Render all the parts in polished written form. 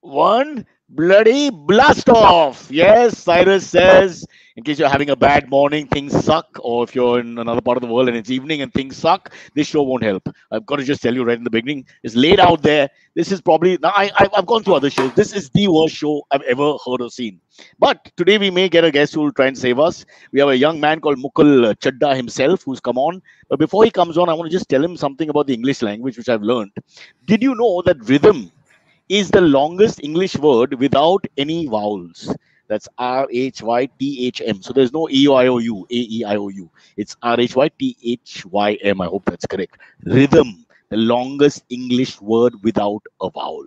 one bloody blast off. Yes, Cyrus Says, in case you're having a bad morning, things suck, or if you're in another part of the world and it's evening and things suck, this show won't help. I've got to just tell you right in the beginning, it's laid out there. This is probably, now I've gone through other shows. This is the worst show I've ever heard or seen. But today we may get a guest who will try and save us. We have a young man called Mukul Chadda himself who's come on. But before he comes on, I want to just tell him something about the English language, which I've learned. Did you know that rhythm is the longest English word without any vowels? That's R-H-Y-T-H-M. So there's no E-O-I-O-U, A-E-I-O-U. It's R-H-Y-T-H-Y-M. I hope that's correct. Rhythm, the longest English word without a vowel.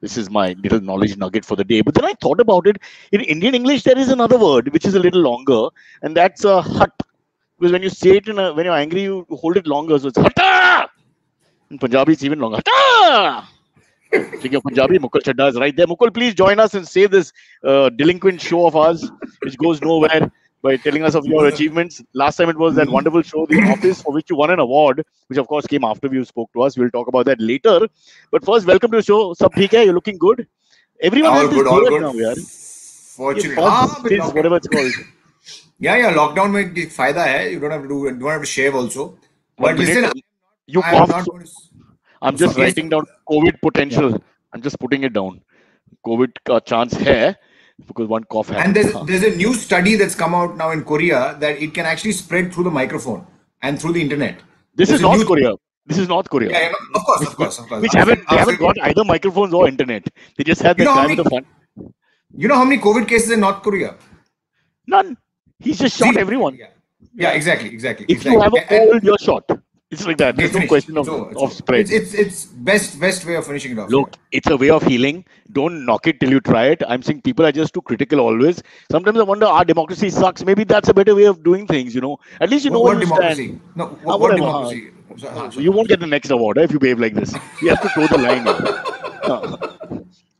This is my little knowledge nugget for the day. But then I thought about it. In Indian English, there is another word which is a little longer, and that's a hut. Because when you say it, when you're angry, you hold it longer. So it's hata! In Punjabi, it's even longer. Hata! Speaking of Punjabi, Mukul Chadda is right there. Mukul, please join us and save this delinquent show of ours, which goes nowhere, by telling us of your achievements. Last time it was that wonderful show, The Office, for which you won an award, which of course came after you spoke to us. We'll talk about that later. But first, welcome to the show. Sab theek hai? You're looking good. Everyone all good, all good. Now, yaar. Fortunately, whatever it's called. Yeah. Lockdown mein fayda hai. You don't have to shave also. But listen, you coughed. I'm just writing down COVID potential. Yeah. I'm just putting it down. COVID ka chance hai because one cough happens. And there's a new study that's come out now in Korea that it can actually spread through the microphone and through the internet. This is North Korea. Yeah, of course. They haven't got either microphones or internet. They just had the time of the fun. You know how many COVID cases in North Korea? None. He's just shot everyone. Yeah, exactly. If you have a cold, you're shot. It's like that. There's no question of spread. It's best way of finishing it off. Look, it's a way of healing. Don't knock it till you try it. I'm saying people are just too critical always. Sometimes I wonder, our democracy sucks. Maybe that's a better way of doing things, At least you know what democracy? Stand. No, what democracy? So you won't get the next award if you behave like this. You have to toe the line.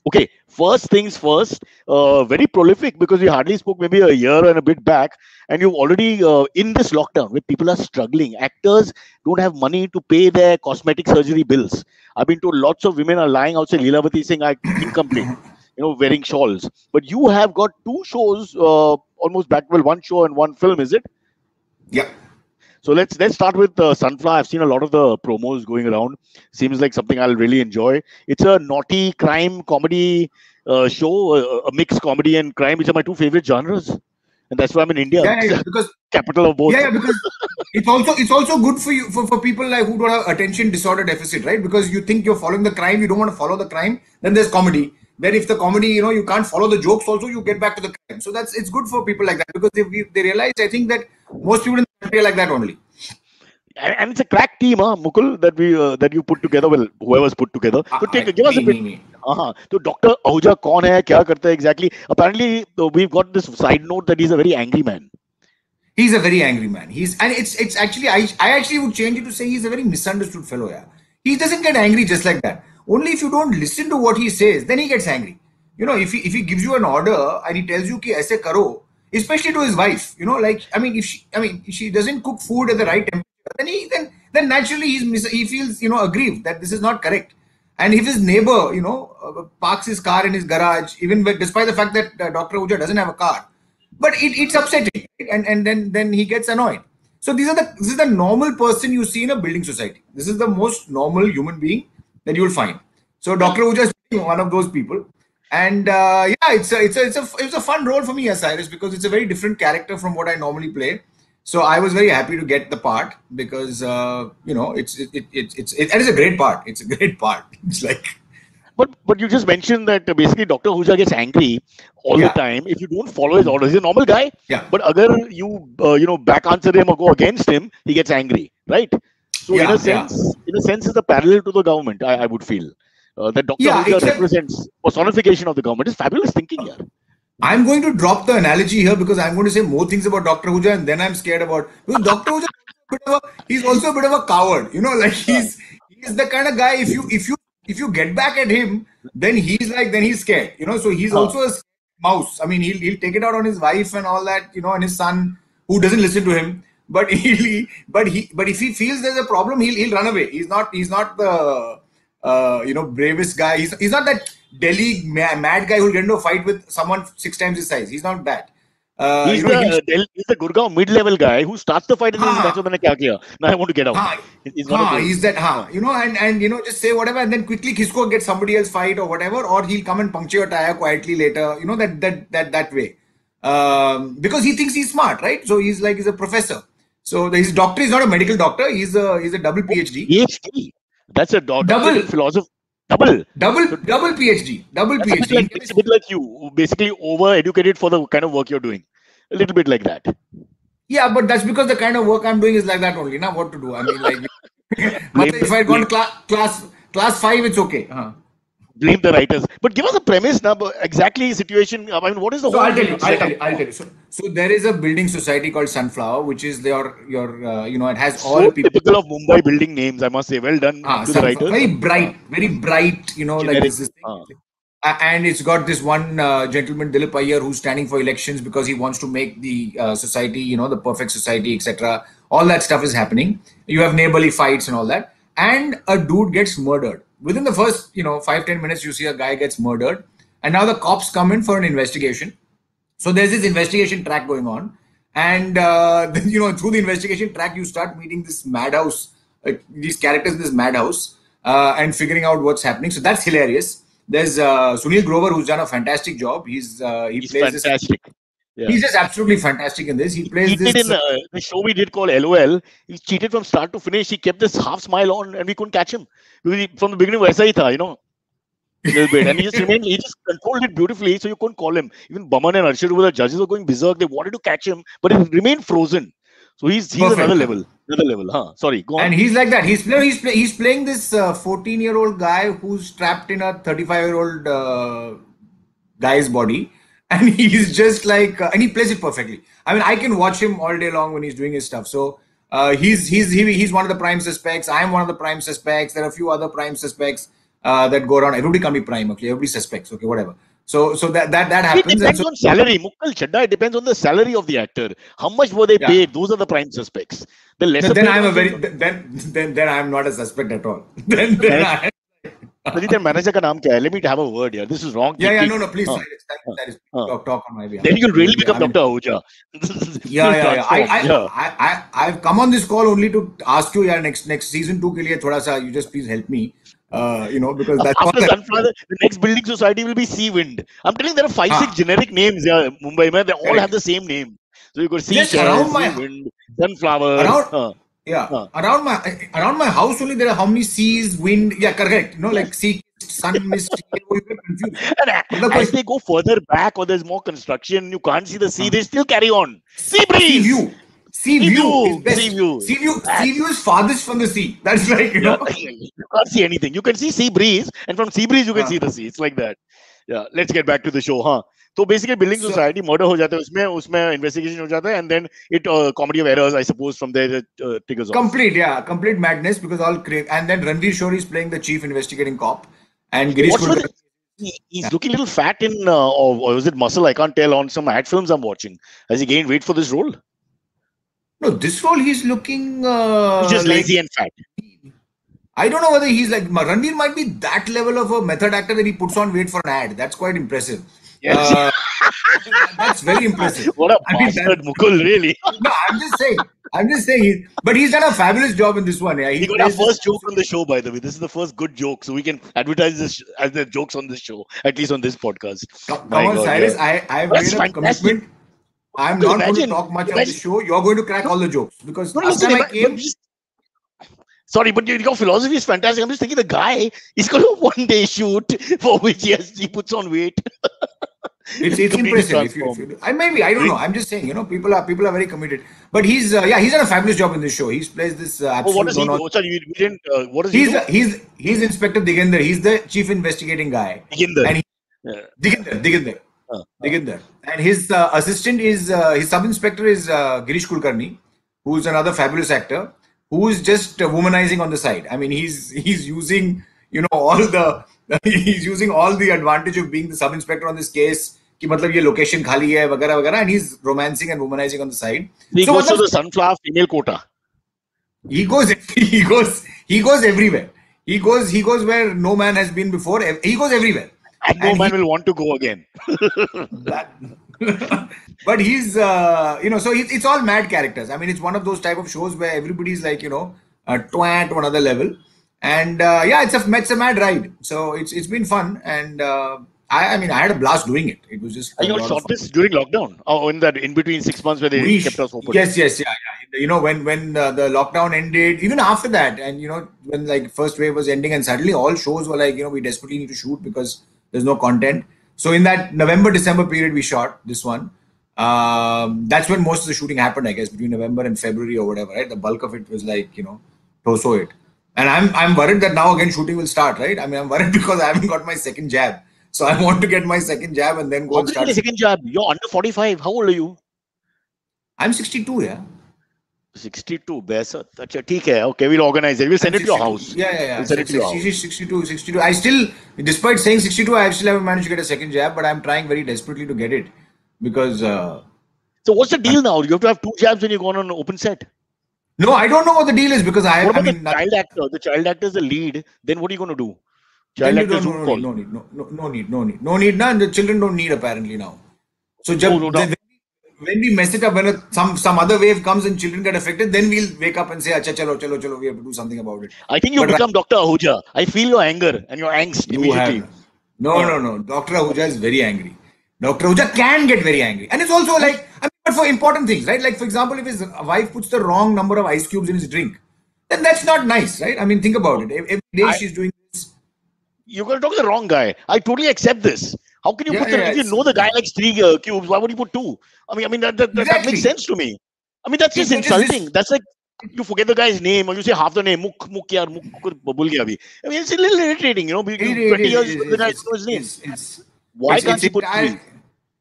Okay, first things first. Very prolific because we hardly spoke maybe a year and a bit back. And you've already, in this lockdown where people are struggling, actors don't have money to pay their cosmetic surgery bills. I've been told lots of women are lying outside Leelavathi Singh are incomplete, wearing shawls. But you have got two shows almost back, well, one show and one film, is it? Yeah. So let's start with Sunflower. I've seen a lot of the promos going around. Seems like something I'll really enjoy. It's a naughty crime comedy show, a mixed comedy and crime, which are my two favorite genres. And that's why I'm in India. Yeah, because capital of both. Yeah, because it's also good for you for people like who don't have attention disorder deficit, right? Because you think you're following the crime, you don't want to follow the crime. Then there's comedy. Then if the comedy, you can't follow the jokes, also you get back to the crime. So it's good for people like that because they realize, I think, that most people in the country are like that only. And it's a crack team, Mukul, that you put together. Well, whoever's put together. So give us a bit. So Dr. Ahuja, kaun hai, kya karta hai exactly? Apparently, we've got this side note that he's a very angry man. He's a very angry man. It's actually, I actually would change it to say he's a very misunderstood fellow. Yeah. He doesn't get angry just like that. Only if you don't listen to what he says, then he gets angry. If he gives you an order and he tells you ki aise karo, especially to his wife, if she doesn't cook food at the right temperature, then naturally he feels aggrieved that this is not correct. And if his neighbor parks his car in his garage, even despite the fact that Dr. Ahuja doesn't have a car, but it's upsetting, and then he gets annoyed. So this is the normal person you see in a building society. This is the most normal human being that you will find. So Dr. Ahuja is one of those people, and it's a fun role for me as Cyrus because it's a very different character from what I normally play. So I was very happy to get the part because it's a great part. It's a great part. It's like, but you just mentioned that basically Dr. Ahuja gets angry all the time if you don't follow his orders. He's a normal guy. Yeah. But agar you back answer him or go against him, he gets angry, right? So in a sense, it's a parallel to the government. I would feel that Dr. Ahuja represents personification of the government. It's fabulous thinking here. I'm going to drop the analogy here because I'm going to say more things about Dr. Ahuja and then I'm scared about because Dr. Ahuja, he's also a bit of a coward, like he's the kind of guy if you get back at him, then he's scared, so he's also a mouse. I mean, he'll take it out on his wife and all that, and his son who doesn't listen to him, but if he feels there's a problem, he'll run away. He's not the bravest guy. He's not that Delhi mad guy who'll get into a fight with someone 6 times his size. He's not bad. He's the Gurgaon mid-level guy who starts the fight and says, that's what I have done. Now I want to get out. He's that. You know, and you know, just say whatever and then quickly Kisko get somebody else fight or whatever, or he'll come and puncture your tire quietly later. You know, that way. Because he thinks he's smart, right? So he's like, he's a professor. So his doctor is not a medical doctor. He's a double PhD. PhD. That's a doctor. Double philosophy. Double PhD. Double PhD. It's a bit like you, basically over-educated for the kind of work you're doing. A little bit like that. Yeah, but that's because the kind of work I'm doing is like that only. Now what to do? I mean, like, if I'd gone class 5, it's okay. Blame the writers. But give us a premise now, exactly situation. I mean, what is the whole... I'll tell you. So there is a building society called Sunflower, which is it has all people... typical of Mumbai building names, I must say. Well done to the writers. Very bright, you know, generic, like this thing. And it's got this one gentleman, Dilip Iyer, who's standing for elections because he wants to make the society, you know, the perfect society, etc. All that stuff is happening. You have neighborly fights and all that. And a dude gets murdered. Within the first, 5-10 minutes, you see a guy gets murdered. And now the cops come in for an investigation. So there's this investigation track going on. And, through the investigation track, you start meeting this madhouse, these characters in this madhouse, and figuring out what's happening. So that's hilarious. There's Sunil Grover, who's done a fantastic job. He's plays fantastic. Yeah. He's just absolutely fantastic in this. He cheated in the show we did called LOL. He cheated from start to finish. He kept this half smile on and we couldn't catch him. From the beginning, वैसा ही था, you know. A little bit. And he just controlled it beautifully, so you couldn't call him. Even Baman and Arshad, the judges were going berserk. They wanted to catch him, but he remained frozen. So he's another level. Sorry, go on. And he's like that. He's playing this 14-year-old guy who's trapped in a 35-year-old guy's body. And he's just like, and he plays it perfectly. I mean, I can watch him all day long when he's doing his stuff. So he's one of the prime suspects. I'm one of the prime suspects. There are a few other prime suspects that go around. Everybody can be prime, okay? Everybody suspects, okay? Whatever. So that happens. It depends on salary. Mukul Chadda, it depends on the salary of the actor. How much were they paid? Those are the prime suspects. The lesser. So then I'm not a suspect at all. Their manager ka naam kya hai? Let me have a word here. This is wrong. No, please. Talk on my behalf. Then you'll really become Dr. Ahuja. I've come on this call only to ask you, next season 2 ke liye thoda sa, you just please help me. Because that's the next building society will be Sea Wind. I'm telling you, there are 5-6 generic names here in Mumbai. Man, they all have the same name. So you could see Sea Wind, Sunflower. Around my house only there are how many seas, wind, correct. Sea, sun, mist, you get confused. And as they go further back or there's more construction, you can't see the sea, they still carry on. Sea breeze! Sea view is best. Sea view is farthest from the sea. That's like, you can't see anything. You can see sea breeze and from sea breeze you can see the sea. It's like that. Yeah, let's get back to the show, So basically, building society murder ho jata hai, usme investigation ho jata hai, and then it comedy of errors, I suppose, from there triggers off. Complete madness because all crave. And then Ranvir Shorey is playing the chief investigating cop, and Girish Kulkarni. He's looking a little fat in, or was it muscle? I can't tell. On some ad films I'm watching, has he gained weight for this role? No, this role he's looking. He's just lazy and fat. I don't know whether he's like Ranveer might be that level of a method actor that he puts on weight for an ad. That's quite impressive. Yes. That's very impressive. What a bastard, Mukul, really. No, I'm just saying. But he's done a fabulous job in this one. Yeah. He got our first joke on the show, by the way. This is the first good joke. So we can advertise this as the jokes on this show, at least on this podcast. Come on, God, Cyrus. Yeah. I've made a commitment. I'm not going to talk much on the show. You're going to crack all the jokes. Because last time I came... Sorry, but your philosophy is fantastic. I'm just thinking the guy is going to one day shoot for which he puts on weight. It's impressive. I don't know. I'm just saying, people are very committed. But he's done a fabulous job in this show. He plays this absolute... He's Inspector Digender. He's the chief investigating guy. Digender. And his assistant is... his sub-inspector is Girish Kulkarni, who's another fabulous actor. Who is just womanizing on the side. I mean, he's using, all the advantage of being the sub-inspector on this case. Ki matlab ye location khali hai, vagara, vagara, and he's romancing and womanizing on the side. He goes to the Sunflower female quota. He goes everywhere. He goes where no man has been before. He goes everywhere. And no man will want to go again. But he's, you know, so it's all mad characters. I mean, it's one of those type of shows where everybody's like, you know, twat to another level. And yeah, it's a mad ride. So it's been fun. And I mean, I had a blast doing it. It was just. You shot this during lockdown? Oh, in that in between 6 months where they kept us open. Yes, yes, yeah, yeah. You know, when the lockdown ended, even after that, and you know, when like first wave was ending, and suddenly all shows were like, you know, we desperately need to shoot because there's no content. So in that November-December period, we shot this one. That's when most of the shooting happened, I guess, between November and February or whatever, right? The bulk of it was like, you know, torso it. And I'm worried that now again shooting will start, right? I mean, I'm worried because I haven't got my second jab. So I want to get my second jab and then go and start. How did you get the second jab? You're under 45. How old are you? I'm 62, yeah. 62, okay, we'll organize it. We'll send it to your house. Yeah, yeah, yeah. We'll send it to your house. 62. I still, despite saying 62, I still haven't managed to get a second jab, but I'm trying very desperately to get it because... So what's the deal now? You have to have 2 jabs when you go on an open set. No, I don't know what the deal is because I... What about the child actor? The child actor is the lead. Then what are you going to do? Child actors don't call. No need. Nah, the children don't need apparently now. So when we mess it up, when some other wave comes and children get affected, then we'll wake up and say, "Acha, chalo, we have to do something about it." I think you become Dr. Ahuja. I feel your anger and your angst immediately. No. Dr. Ahuja is very angry. Dr. Ahuja can get very angry, and it's also like, I mean, but for important things, right? Like for example, if his wife puts the wrong number of ice cubes in his drink, then that's not nice, right? I mean, think about it. Every day she's doing. You're going to talk to the wrong guy. I totally accept this. How can you put if you know the guy likes 3 cubes, why would you put 2? I mean that makes sense to me. I mean, that's just insulting. That's like you forget the guy's name or you say half the name. Muk, I mean, it's a little irritating, you know. 20 years the guy knows his name. Why can't you put 3?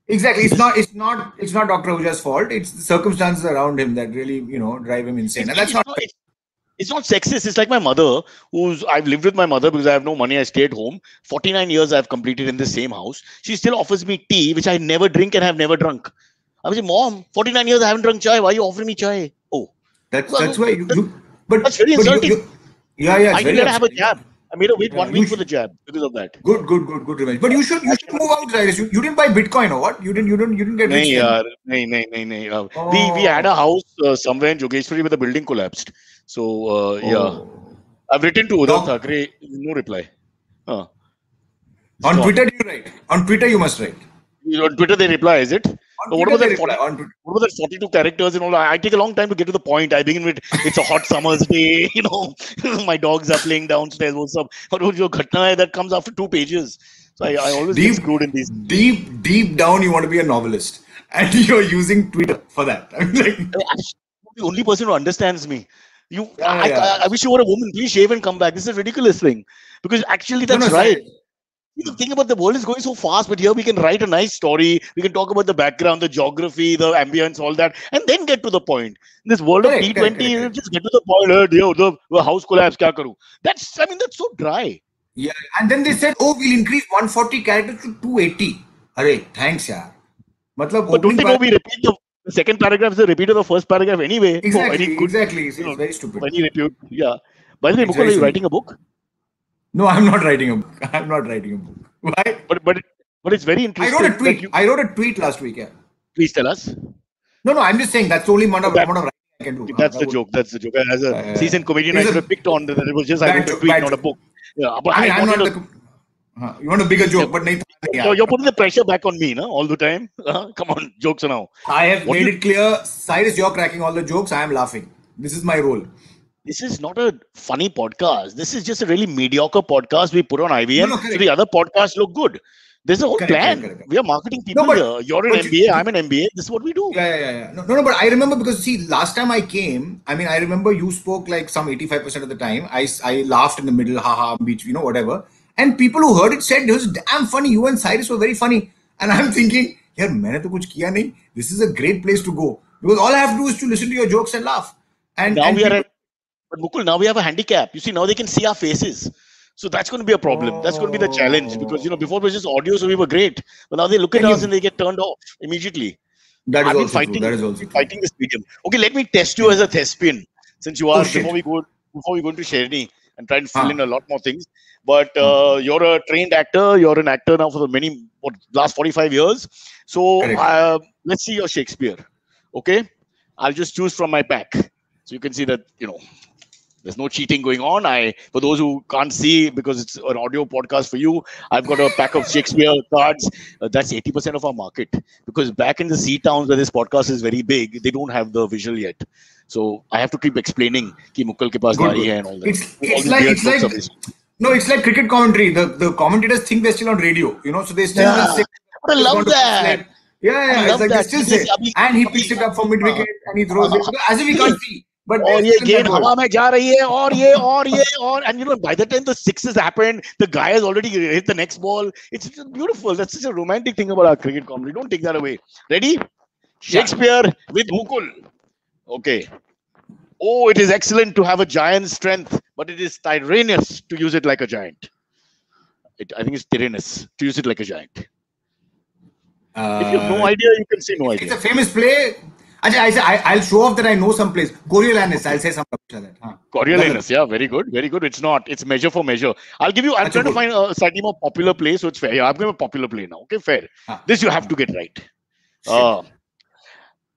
Exactly. It's not Dr. Ahuja's fault. It's the circumstances around him that really, you know, drive him insane. And that's not... It's not sexist. It's like my mother, I've lived with my mother because I have no money. I stay at home. 49 years I've completed in the same house. She still offers me tea, which I never drink and have never drunk. I was like, Mom, 49 years I haven't drunk chai. Why are you offering me chai? Oh, that's why you. But that's very insulting. Yeah. I didn't have a jab. I made her wait 1 week for the jab because of that. Good revenge. But you should move out, Cyrus. You didn't buy Bitcoin or what? You didn't get rich. No. We had a house somewhere in Jogeshwari, but the building collapsed. So yeah, I've written to Udhav Thackeray, no reply. On Twitter, do you write? On Twitter, you must write. On Twitter, they reply, is it? What about the 42 characters and all? I take a long time to get to the point. I begin with, it's a hot summer's day, you know, my dogs are playing downstairs, what's up? That comes after 2 pages. So I always get screwed in these. Deep down, you want to be a novelist. And you're using Twitter for that. I mean, like, you're the only person who understands me. I wish you were a woman. Please shave and come back. This is a ridiculous thing. Because actually, that's right. The thing about the world is going so fast, but here we can write a nice story. We can talk about the background, the geography, the ambience, all that, and then get to the point. In this world of T20, correct. Just get to the point. The house collapse, kya karu? That's so dry. Yeah, and then they said, oh, we'll increase 140 characters to 280. Arey, thanks, yaar. Matlab, but don't they know we repeat the second paragraph is a repeat of the first paragraph anyway? Exactly. It's very stupid. Yeah. By the way, Mukul, are you writing a book? No, I'm not writing a book. Why? But it's very interesting. I wrote a tweet. I wrote a tweet last week. Yeah. Please tell us. No. I'm just saying that's the only amount of writing I can do. That's the joke. As a seasoned comedian, I should have picked on that. It was just I wrote a tweet, not a book. Yeah, but I'm not the. You want a bigger joke, but you're putting the pressure back on me, all the time. Come on, jokes now. I have made it clear, Cyrus, you're cracking all the jokes. I am laughing. This is my role. This is not a funny podcast. This is just a really mediocre podcast we put on IVM. So the other podcasts look good. There's a whole plan. Correct. We are marketing people here. You're an MBA. I'm an MBA. This is what we do. Yeah. No, but I remember because, see, last time I came, I mean, I remember you spoke like some 85% of the time. I laughed in the middle, haha, beach, you know, whatever. And people who heard it said, it was damn funny. You and Cyrus were very funny. And I'm thinking, yaar, maine to kuch kiya nahi. This is a great place to go. Because all I have to do is to listen to your jokes and laugh. And now But Mukul, now we have a handicap. You see, now they can see our faces. So that's going to be a problem. That's going to be the challenge. Because, you know, before it was just audio, so we were great. But now they look at us and they get turned off immediately. I've been fighting this medium. Okay, let me test you as a thespian. Before we go into Sherni, and try to fill in a lot more things. But you're a trained actor. You're an actor now for the last 45 years. So let's see your Shakespeare. Okay, I'll just choose from my pack. So you can see that, you know, there's no cheating going on. For those who can't see, because it's an audio podcast for you, I've got a pack of Shakespeare cards. That's 80% of our market. Because back in the sea towns where this podcast is very big, they don't have the visual yet. So I have to keep explaining ki Mukul ke paas daari hai and all that. It's like cricket commentary. The commentators think they're still on radio, you know, so they still say, but I love that. And he picks it up for mid-wicket and he throws it. As if he can't see. But ye gain hawa mein ja rahi hai, and you know, by the time the six has happened, the guy has already hit the next ball. It's beautiful. That's such a romantic thing about our cricket comedy. Don't take that away. Ready? Shakespeare with Mukul. Okay. Oh, it is excellent to have a giant's strength, but it is tyrannous to use it like a giant. I think it's tyrannous to use it like a giant. If you have no idea, you can say no idea. It's a famous play. I'll show off that I know some place. Coriolanus, I'll say something like that. Coriolanus, yeah, very good, very good. It's not. It's Measure for Measure. I'll give you, I'm trying to find a slightly more popular play, so it's fair. Yeah, I've got a popular play now, okay, fair. This you have to get right.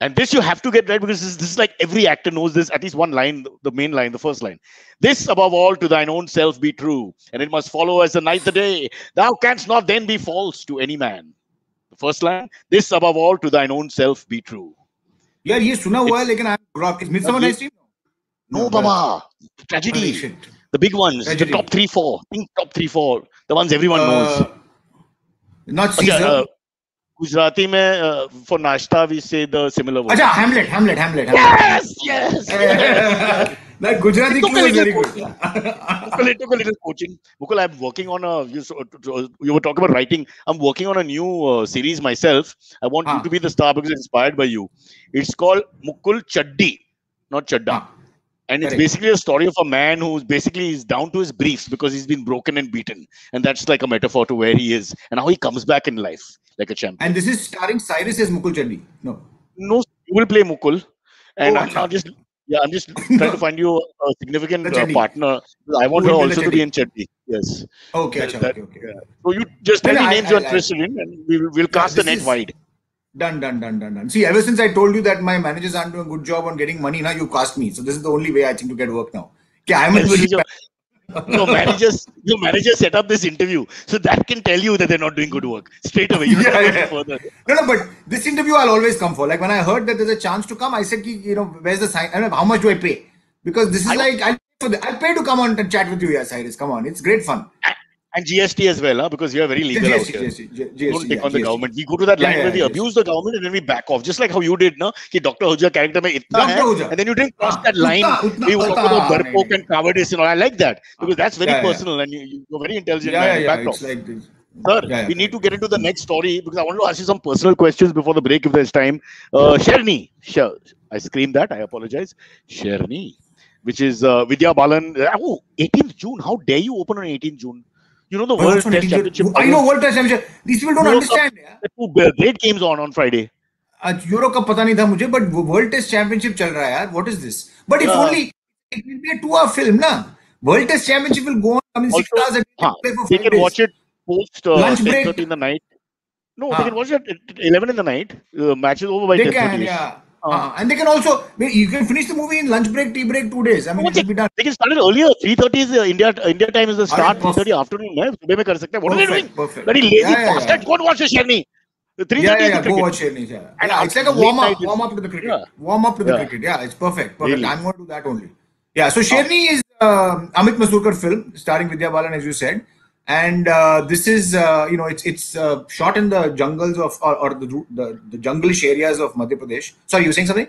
And this you have to get right, because this is like every actor knows this, at least one line, the main line, the first line. This above all to thine own self be true, and it must follow as the night the day. Thou canst not then be false to any man. The first line, this above all to thine own self be true. Yeah, ये सुना हुआ है लेकिन I grew up. It's Midsummer Night's Dream. No, Baba. Tragedy. The big ones. Tragedy. The top 3-4. Think top 3-4. The ones everyone knows. Not Caesar. Gujarati mein for nashta we say the similar word. Acha, Hamlet, Hamlet, Hamlet. Yes, yes. Like Gujarati is very good. It took a little coaching. Mukul, I'm working on a. You were talking about writing. I'm working on a new series myself. I want you to be the star because it's inspired by you. It's called Mukul Chaddi, not Chadda. And it's basically a story of a man who's basically is down to his briefs because he's been broken and beaten. And that's like a metaphor to where he is and how he comes back in life like a champion. And this is starring Cyrus as Mukul Chaddi. No. No, you will play Mukul. And I'm just. Yeah, I'm just trying to find you a significant partner. I want her also to be in Chetty. Yes. Okay. Okay. Yeah. So you just tell me names you're interested in and we'll cast the net wide. Done. See, ever since I told you that my managers aren't doing a good job on getting money, now you cast me. So this is the only way I think to get work now. Okay, I'm your manager set up this interview. So that can tell you that they're not doing good work. Straight away. Further. No, but this interview I'll always come for. Like when I heard that there's a chance to come, I said, you know, where's the sign? I don't know, how much do I pay? Because this is I'll pay to come on and chat with you, Cyrus. Come on. It's great fun. And GST as well, huh? Because you're very legal out here. GST, don't take on the government. We go to that line where we abuse the government and then we back off. Just like how you did, na? Ki Dr. Hooja character mein itna hai, and then you didn't cross that line. We talk about Garpok and cowardice and all. I like that. Because that's very personal and you're very intelligent. Back off. Like this. Sir, we need to get into the next story because I want to ask you some personal questions before the break if there's time. Sherni. I screamed that. I apologize. Sherni. Which is Vidya Balan. Oh, 18th June. How dare you open on 18th June? You know the World Test Championship. I know World Test Championship. These people don't understand. Two great games on Friday. Euro Cup pata nahi tha mujhe, but World Test Championship chal raha hai yaar. What is this? But it's only it will be a 2-hour film, na? World Test Championship will go on. I mean, 6 hours a day. They can watch it post 10:30 in the night. No, they can watch it at 11 in the night. Match is over by 10:30. They can, and they can also, you can finish the movie in lunch break, tea break, 2 days. I mean, it will be done. They can start it earlier. 3:30 is India time is the start. 3:30 afternoon. What are they doing? Bloody lazy bastard. Go and watch Sherni. 3:30 is the go watch Sherni. It's like a warm up to the cricket. Warm up to the cricket. Yeah, it's perfect. Really? I'm going to do that only. Yeah, so Sherni is Amit Masurkar film starring Vidya Balan, as you said. And this is, you know, it's shot in the jungles of, or the junglish areas of Madhya Pradesh. Sorry, you were saying something?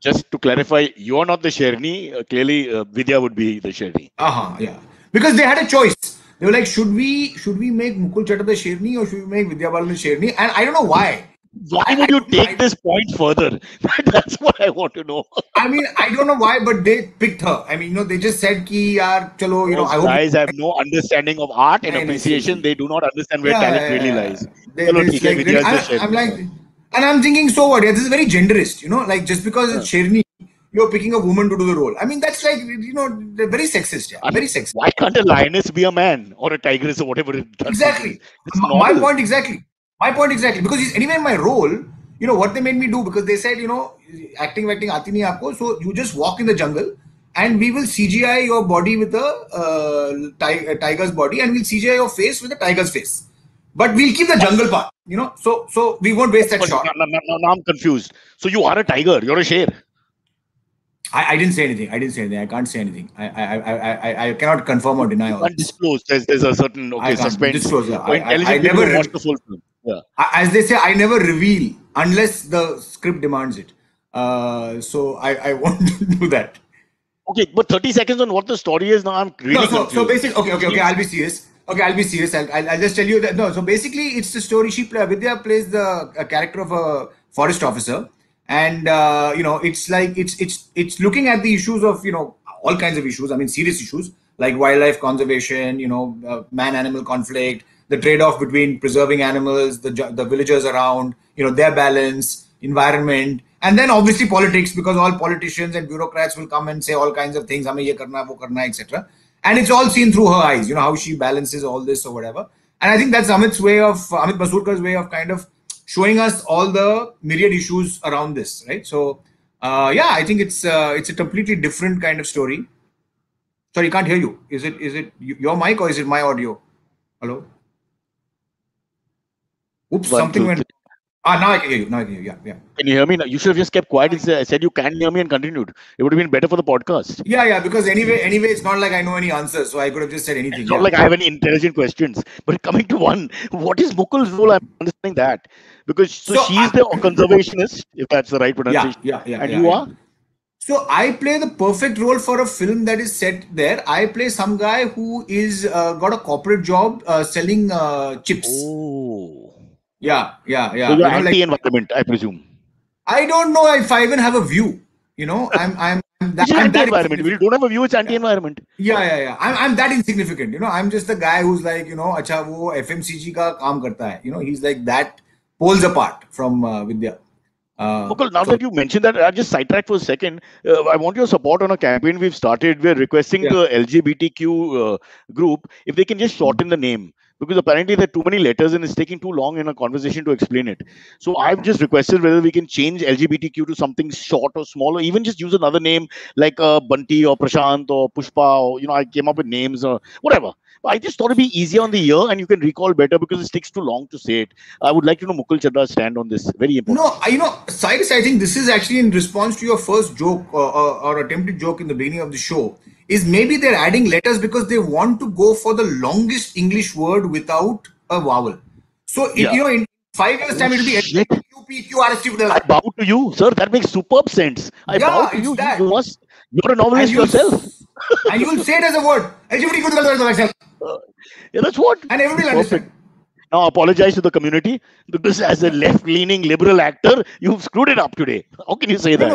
Just to clarify, you are not the Sherni. Clearly, Vidya would be the Sherni. Yeah. Because they had a choice. They were like, should we make Mukul Chadda the Sherni or should we make Vidya Balan the Sherni? And I don't know why. Why would you take this point further? That's what I want to know. I mean, I don't know why, but they picked her. I mean, you know, they just said, ki, yaar, chalo, you know, guys have no understanding of art and appreciation. They do not understand where talent really lies. I'm like, and I'm thinking, so what? Yeah, this is very genderist, you know, like just because it's Sherni you're picking a woman to do the role. I mean, that's like, you know, very sexist. Yeah. Very sexist. Why can't a lioness be a man or a tigress or whatever? Exactly. My point exactly. Because anyway, in my role, you know, what they made me do, because they said, you know, acting aati nahi aapko, so you just walk in the jungle and we will CGI your body with a tiger's body, and we'll CGI your face with a tiger's face. But we'll keep the jungle part, you know, so we won't waste that shot. No, I'm confused. So you are a tiger, you're a sher. I didn't say anything. I can't say anything. I cannot confirm or deny. You can't disclose. There's a certain suspense. Disclose, yeah. I never watch the full film. Yeah. As they say, I never reveal unless the script demands it. So I won't do that. Okay, but 30 seconds on what the story is now. I'm really confused. So basically, okay. I'll be serious. I'll just tell you that. No, so basically, it's the story. Vidya plays the character of a forest officer. And, you know, it's like, it's looking at the issues of, you know, all kinds of issues. I mean, serious issues like wildlife conservation, you know, man-animal conflict, the trade-off between preserving animals, the villagers around, you know, their balance, environment, and then obviously politics, because all politicians and bureaucrats will come and say all kinds of things, hame ye karna, wo karna, etc. And it's all seen through her eyes, you know, how she balances all this or whatever. And I think that's Amit Masurkar's way of kind of showing us all the myriad issues around this, right? So, yeah, I think it's a completely different kind of story. Sorry, can't hear you. Is it your mic or is it my audio? Hello? Oops, something went. Ah, now I can hear you. Yeah. Can you hear me now? You should have just kept quiet and said you can hear me and continued. It would have been better for the podcast. Yeah. Because anyway, it's not like I know any answers, so I could have just said anything. It's not like I have any intelligent questions. But coming to one, what is Mukul's role? I'm understanding that because she's the conservationist, if that's the right pronunciation. Yeah. And you are. So I play the perfect role for a film that is set there. I play some guy who is got a corporate job selling chips. Oh. Yeah. So you're anti-environment, I presume. I don't know if I even have a view. You know, I'm anti-environment. We don't have a view. It's anti-environment. Yeah. I'm that insignificant. You know, I'm just the guy who's like, you know, acha wo FMCG ka kaam karta hai. You know, he's like that, poles apart from Vidya. Mukul, now that you mentioned that, I'll just sidetrack for a second. I want your support on a campaign we've started. We're requesting the LGBTQ group if they can just shorten the name. Because apparently there are too many letters and it's taking too long in a conversation to explain it. So I've just requested whether we can change LGBTQ to something short or small, or even just use another name like Bunty or Prashant or Pushpa, or, you know, I came up with names or whatever. But I just thought it'd be easier on the ear and you can recall better because it takes too long to say it. I would like to know Mukul Chadda's stand on this. Very important. No, you know, Cyrus, I think this is actually in response to your first joke or attempted joke in the beginning of the show. Is maybe they're adding letters because they want to go for the longest English word without a vowel. So, you know, in 5 years' time, it'll be LGBTQRST. I bow to you, sir. That makes superb sense. I bow to you. You're a novelist yourself. And you'll say it as a word. Yeah, that's what. And everybody will understand. Now, apologize to the community because as a left-leaning liberal actor, you've screwed it up today. How can you say that?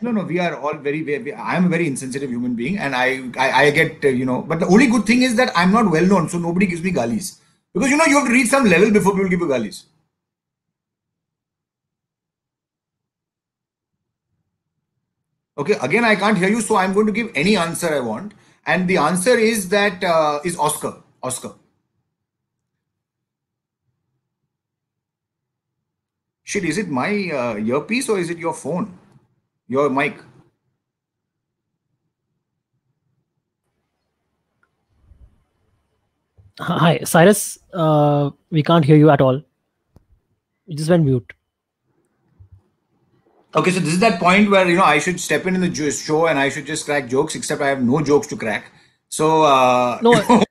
No. We are all very. I'm a very insensitive human being, and I get you know. But the only good thing is that I'm not well known, so nobody gives me galis. Because you know, you have to reach some level before people give you galis. Okay. Again, I can't hear you, so I'm going to give any answer I want, and the answer is that is Oscar. Oscar. Shit, is it my earpiece or is it your phone? Your mic? Hi, Cyrus, we can't hear you at all. You just went mute. Okay, so this is that point where, you know, I should step in the show and I should just crack jokes, except I have no jokes to crack. So, no.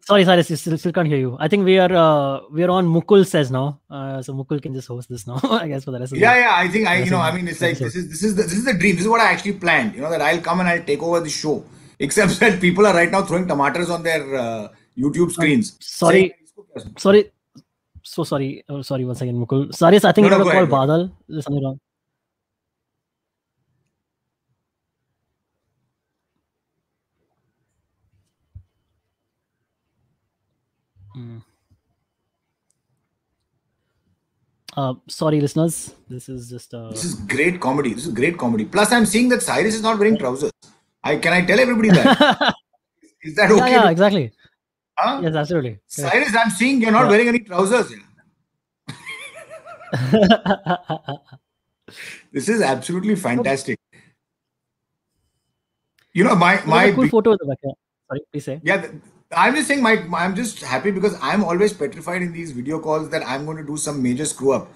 Sorry, Cyrus, still can't hear you. I think we are on Mukul Says now, so Mukul can just host this now, I guess, for the rest of the day. I think I, you know, I mean, it's like this is the dream. This is what I actually planned. You know, that I'll come and I'll take over the show. Except that people are right now throwing tomatoes on their YouTube screens. Sorry. Once again, Mukul. Cyrus, I think you called Badal. There's something wrong. Sorry, listeners. This is just this is great comedy. This is great comedy. Plus, I'm seeing that Cyrus is not wearing trousers. Can I tell everybody that? Is that okay? Yeah, exactly. Huh? Yes, absolutely. Cyrus, I'm seeing you're not wearing any trousers. This is absolutely fantastic. You know, my cool photo in the back. Sorry, please say. Yeah, I'm just saying, I'm just happy because I'm always petrified in these video calls that I'm going to do some major screw up,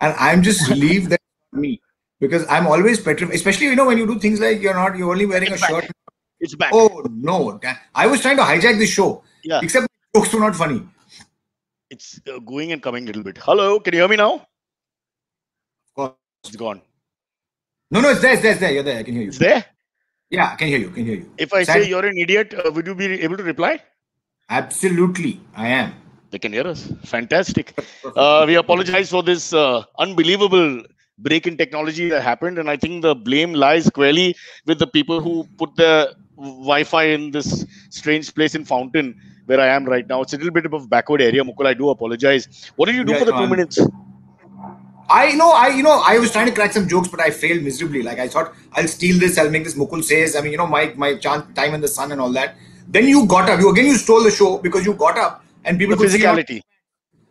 and I'm just relieved that me, because I'm always petrified. Especially, you know, when you do things like you're only wearing a shirt. It's back. Oh no! I was trying to hijack this show. Yeah. Except jokes were not funny. It's going and coming a little bit. Hello, can you hear me now? Oh, it's gone. No, it's there. You're there. I can hear you. It's there. Yeah, I can hear you. If I say you're an idiot, would you be able to reply? Absolutely, I am. They can hear us. Fantastic. We apologize for this unbelievable break in technology that happened, and I think the blame lies squarely with the people who put the Wi-Fi in this strange place in Fountain where I am right now. It's a little bit of a backward area, Mukul. I do apologize. What did you do for the 2 minutes? I was trying to crack some jokes, but I failed miserably. Like I thought, I'll steal this. I'll make this Mukul Says. I mean, you know, my chance, time in the sun and all that. Then you got up. You stole the show because you got up and people could physicality.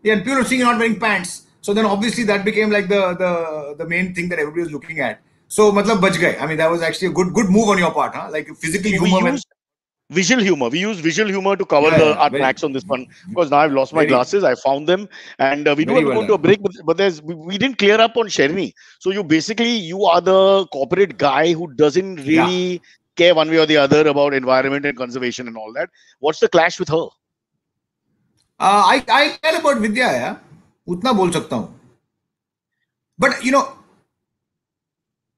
Yeah, and people seeing you're not wearing pants. So then obviously that became like the main thing that everybody was looking at. So, bach gaye. I mean, that was actually a good move on your part, huh? Like physical humor. Visual humor. We use visual humor to cover our tracks on this one. Because now I've lost my glasses. I found them, and we do have to go to a break. But we didn't clear up on Sherni. So you are the corporate guy who doesn't really care one way or the other about environment and conservation and all that. What's the clash with her? I care about Vidya. Yeah, utna bol sakta hu. But you know.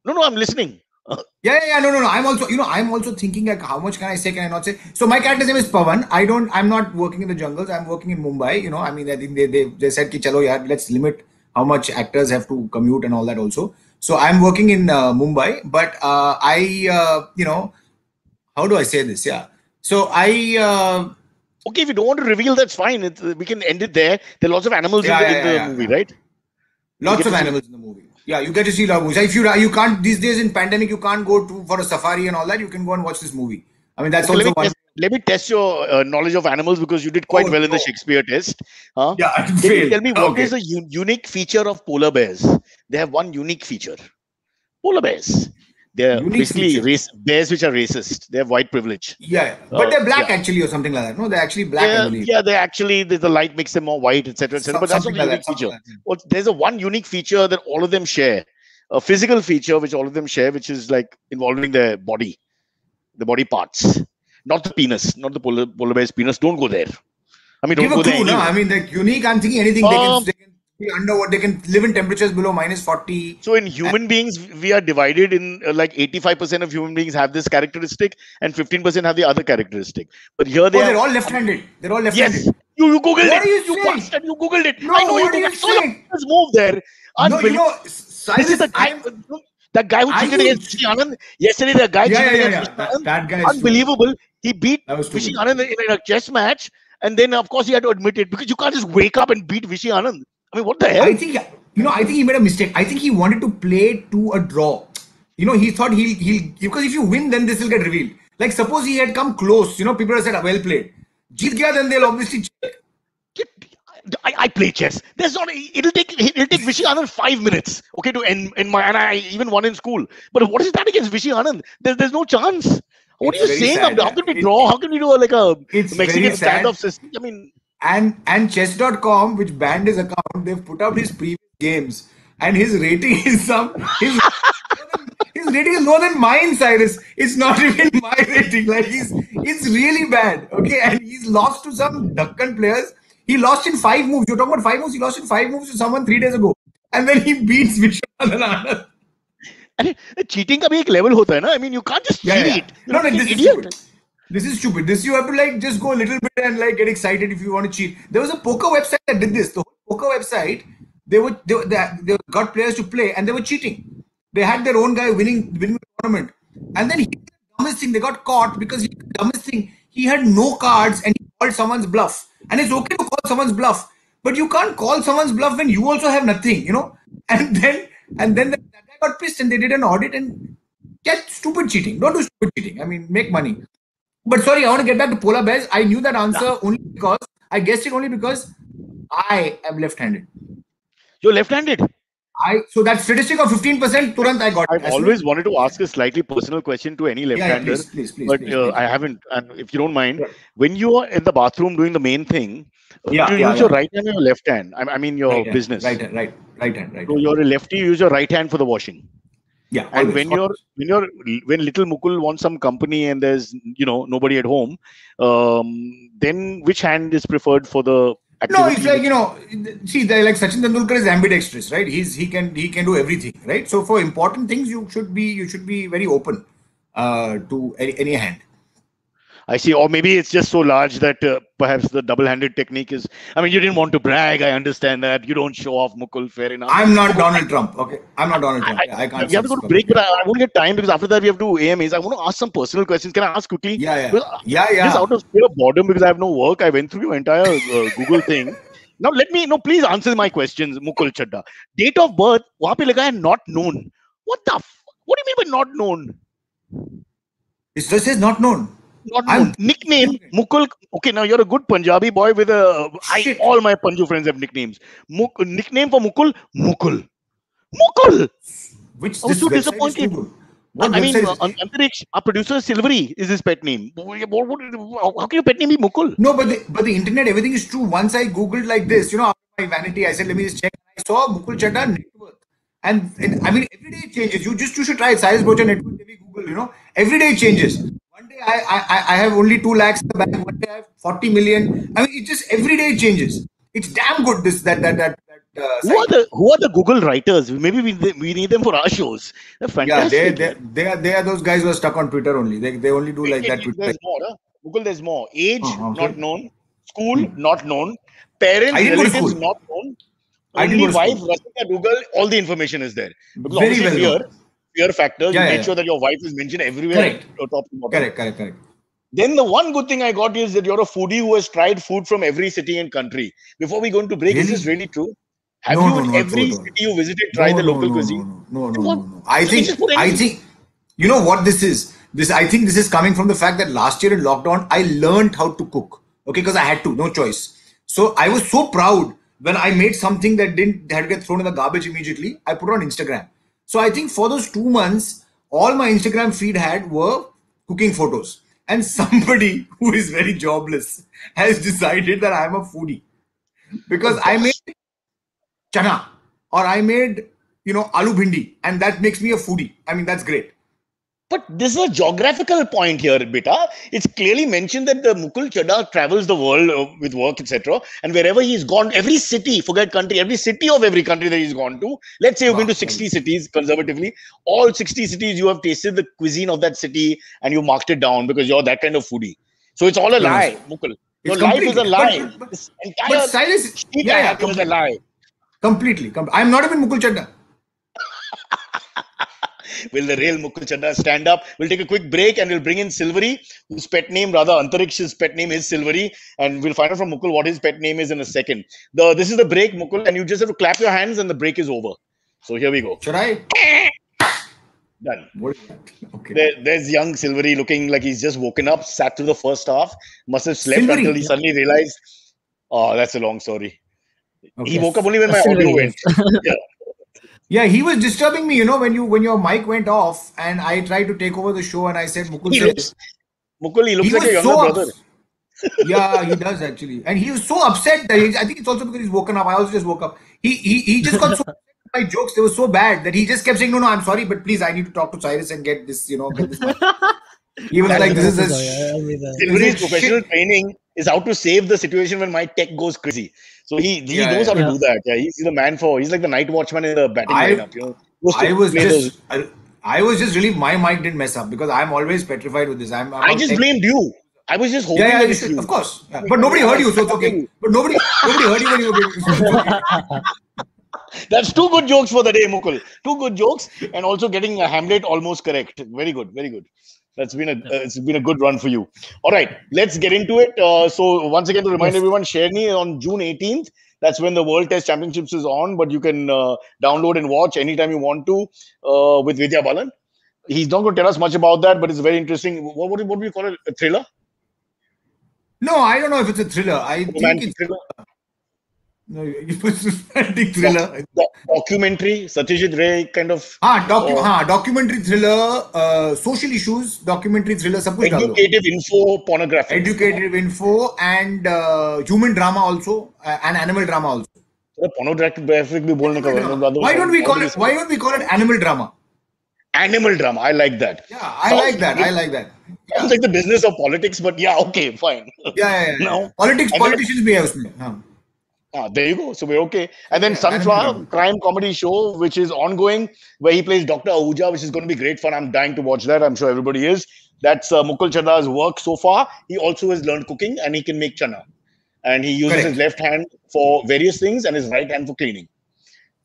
No, I'm listening. No. I'm also thinking like how much can I say, can I not say? So my character's name is Pavan. I'm not working in the jungles. I'm working in Mumbai. You know, I mean, I think they said ki chalo yaar, let's limit how much actors have to commute and all that also. So I'm working in Mumbai, but how do I say this? Yeah. So okay, if you don't want to reveal, that's fine. We can end it there. There are lots of animals in the movie, right? Lots of animals in the movie. Yeah, you get to see a lot of movies. If you can't these days in pandemic, you can't go for a safari and all that. You can go and watch this movie. I mean, that's okay, let me test your knowledge of animals, because you did quite well in the Shakespeare test. Huh? Yeah, I failed. Tell me what is the unique feature of polar bears? They have one unique feature. Polar bears. They're basically bears which are racist. They have white privilege. Yeah, but they're black actually, or something like that. No, they're actually black. Yeah, they actually the light makes them more white, etc. But that's not a unique feature. Like there's one unique feature that all of them share, a physical feature which all of them share, which is like involving their body, the body parts, not the penis, not the polar bear's penis. Don't go there. I mean, don't go there. No, I mean, like unique. I'm thinking anything they can. They can live in temperatures below -40. So in human beings, we are divided in like 85% of human beings have this characteristic and 15% have the other characteristic. But here they're all left-handed. They're all left-handed. Yes, you googled it. You googled it. No, I know you googled it. Let's move there. This is the time. That guy who cheated against Anand yesterday, the guy cheated against Anand. That guy is unbelievable. He beat Vishy Anand in a chess match, and then of course he had to admit it, because you can't just wake up and beat Vishy Anand. I mean, what the hell? I think he made a mistake. I think he wanted to play to a draw. You know, he thought he'll because if you win, then this will get revealed. Like suppose he had come close, you know, people have said well played. Jeet gaya, then they'll obviously check. I play chess. There's not. It'll take Vishy Anand 5 minutes, okay, to end my. And I even won in school. But what is that against Vishy Anand? There's no chance. What are you saying? Sad, how can we draw? How can we do like a Mexican standoff system? I mean. And chess.com, which banned his account, they've put up his previous games, and his rating is his rating is lower than mine, Cyrus. It's not even my rating. Like it's really bad. Okay, and he's lost to some Deccan players. He lost in 5 moves. You're talking about 5 moves. He lost in 5 moves to someone 3 days ago, and then he beats Vishwanathan Anand. Cheating ka bhi ek level hota hai na. I mean, you can't just cheat. No, this idiot. This is stupid. This you have to like just go a little bit and like get excited if you want to cheat. There was a poker website that did this. The whole poker website, they got players to play and they were cheating. They had their own guy winning the tournament, and then he did the dumbest thing. They got caught because he did the dumbest thing. He had no cards and he called someone's bluff. And it's okay to call someone's bluff, But you can't call someone's bluff when you also have nothing, you know. And then that guy got pissed and they did an audit and get stupid cheating. Don't do stupid cheating. I mean, make money. But sorry, I want to get back to polar bears. I knew that answer only because I guessed it only because I am left-handed. You're left-handed. So that statistic of 15%, Turant, I got. I've always wanted to ask a slightly personal question to any left-hander, please. I haven't. And if you don't mind, when you are in the bathroom doing the main thing, do you use your right hand or your left hand? I mean, your right business. Right hand. So you're a lefty. You use your right hand for the washing. Yeah. And always, when little Mukul wants some company and there's nobody at home, then which hand is preferred for the? No, it's like, see, like Sachin Tendulkar is ambidextrous, right? He can do everything, right? So for important things, you should be very open to any hand. I see. Or maybe it's just so large that perhaps the double-handed technique is. I mean, you didn't want to brag. I understand that. You don't show off, Mukul. Fair enough. I'm not Donald Trump. Okay, I'm not Donald Trump. I can't. We have to go to break, but I won't get time because after that we have to AMAs. I want to ask some personal questions. Can I ask quickly? Yeah. Just out of sheer boredom because I have no work. I went through your entire Google thing. Now please answer my questions, Mukul Chadda. Date of birth? वहाँ पे लगा है not known. What do you mean by not known? It just says not known. Nickname Mukul. Okay, now you're a good Punjabi boy with a. All my Punju friends have nicknames. Nickname for Mukul? Mukul. Which I was so disappointed. Antariksh, our producer Silvery is his pet name. How can your pet name be Mukul? No, but the internet, everything is true. Once I googled like this, after my vanity, I said, let me just check. I saw Mukul Chadda network, and I mean, every day it changes. You should try it. Cyrus Broacha network. Maybe Google. Every day it changes. One day I have only 2 lakhs in the bank. One day I have 40 million. I mean, it just every day changes. It's damn good. Who are the Google writers? Maybe we need them for our shows. They're fantastic. Yeah, they are those guys who are stuck on Twitter only. They only do like that. There's more. Google, there's more. Age not known. School not known. Parents relatives not known. Only wife Rasika Google. All the information is there. Because very well. Here, fear factors, make sure that your wife is mentioned everywhere. Correct. Correct. Then the one good thing I got is that you're a foodie who has tried food from every city and country. Before we go into break, is this really true? Have you in every city you visited tried the local cuisine? No. I think you know what this is. I think this is coming from the fact that last year in lockdown I learned how to cook. Okay, because I had to, no choice. So I was so proud when I made something that had to get thrown in the garbage immediately. I put it on Instagram. So I think for those 2 months, all my Instagram feed had were cooking photos. And somebody who is very jobless has decided that I am a foodie. Because I made chana or I made, aloo bhindi. And that makes me a foodie. I mean, that's great. But this is a geographical point here, beta. It's clearly mentioned that the Mukul Chadda travels the world with work, etc. And wherever he's gone, every city, forget country, every city of every country that he's gone to, let's say you've been to 60 cities conservatively, all 60 cities you have tasted the cuisine of that city and you marked it down because you're that kind of foodie. So it's all a lie, Mukul. Your life is a lie. But Cyrus, is a lie. Completely. I'm not even Mukul Chadda. Will the real Mukul Chadda stand up? We'll take a quick break and we'll bring in Silvery, whose pet name, rather Antariksh's pet name is Silvery, and we'll find out from Mukul what his pet name is in a second. This is the break, Mukul, and you just have to clap your hands and the break is over. So here we go. Should I? Done. What is that? Okay. There's young Silvery looking like he's just woken up, sat through the first half, must have slept Silvery, until he suddenly realized, oh, that's a long story. Okay. He woke up only when my audio went. Yeah. Yeah, he was disturbing me, when your mic went off and I tried to take over the show and I said, Mukul, he looks like a younger brother. Yeah, he does actually. And he was so upset that I think it's also because he's woken up. I also just woke up. He just got so upset at my jokes. They were so bad that he just kept saying, no, I'm sorry, but please, I need to talk to Cyrus and get this, get this mic. He was like, this is Silvery's professional training is how to save the situation when my tech goes crazy. So he knows how to do that. Yeah, he's the man for. He's like the night watchman in the batting lineup. I was just relieved my mic didn't mess up because I'm always petrified with this. I just blamed you. I was just hoping. Yeah, of course. Yeah. But nobody heard you, so it's okay. But nobody heard you when you were. That's 2 good jokes for the day, Mukul. 2 good jokes and also getting Hamlet almost correct. Very good. Very good. That's been a good run for you. All right, let's get into it. So once again, to remind everyone, Sherni on June 18th That's when the World Test Championships is on, but you can download and watch anytime you want to with Vidya Balan. He's not going to tell us much about that, but it's very interesting. What do you call it? A thriller? No, I don't know if it's a thriller. I think it's thriller. No, it was a romantic thriller. Documentary, Satyajit Ray kind of. Documentary thriller, social issues, documentary thriller. Educative info, pornography. Educative info and human drama also and animal drama also. Pornographic bhi bolne ka. Why don't we call it animal drama? Animal drama. I like that. Yeah, I like that. Yeah. Sounds like the business of politics, but yeah, okay, fine. Yeah. Now, politicians bhi hai usme. Haan. Ah, there you go. So we're okay. And then Sunflower, crime comedy show, which is ongoing, where he plays Dr. Ahuja, which is going to be great fun. I'm dying to watch that. I'm sure everybody is. That's Mukul Chadda's work so far. He also has learned cooking and he can make chana. And he uses his left hand for various things and his right hand for cleaning.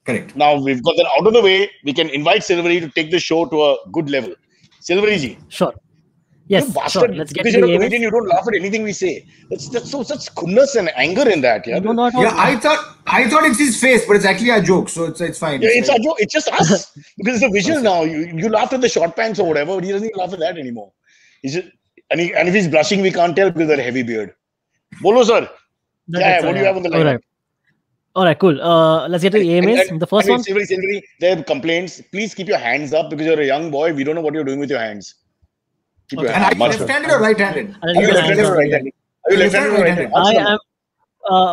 Correct. Now we've got that out of the way. We can invite Silvery to take the show to a good level. Silvery ji. Sure. Yes, sure. Let's get to the end. You don't laugh at anything we say. That's so such coolness and anger in that. Yeah, I thought it's his face, but it's actually a joke, so it's fine. Yeah, it's a joke. It's just us because it's a visual now. You laughed at the short pants or whatever, but he doesn't even laugh at that anymore. He's just, and if he's blushing, we can't tell because of the heavy beard. Bolo sir, what do you have on the line? All right, cool. Let's get to the AMAs. The first one. There are complaints. Please keep your hands up because you're a young boy. We don't know what you're doing with your hands. And are you left-handed or right-handed? I am,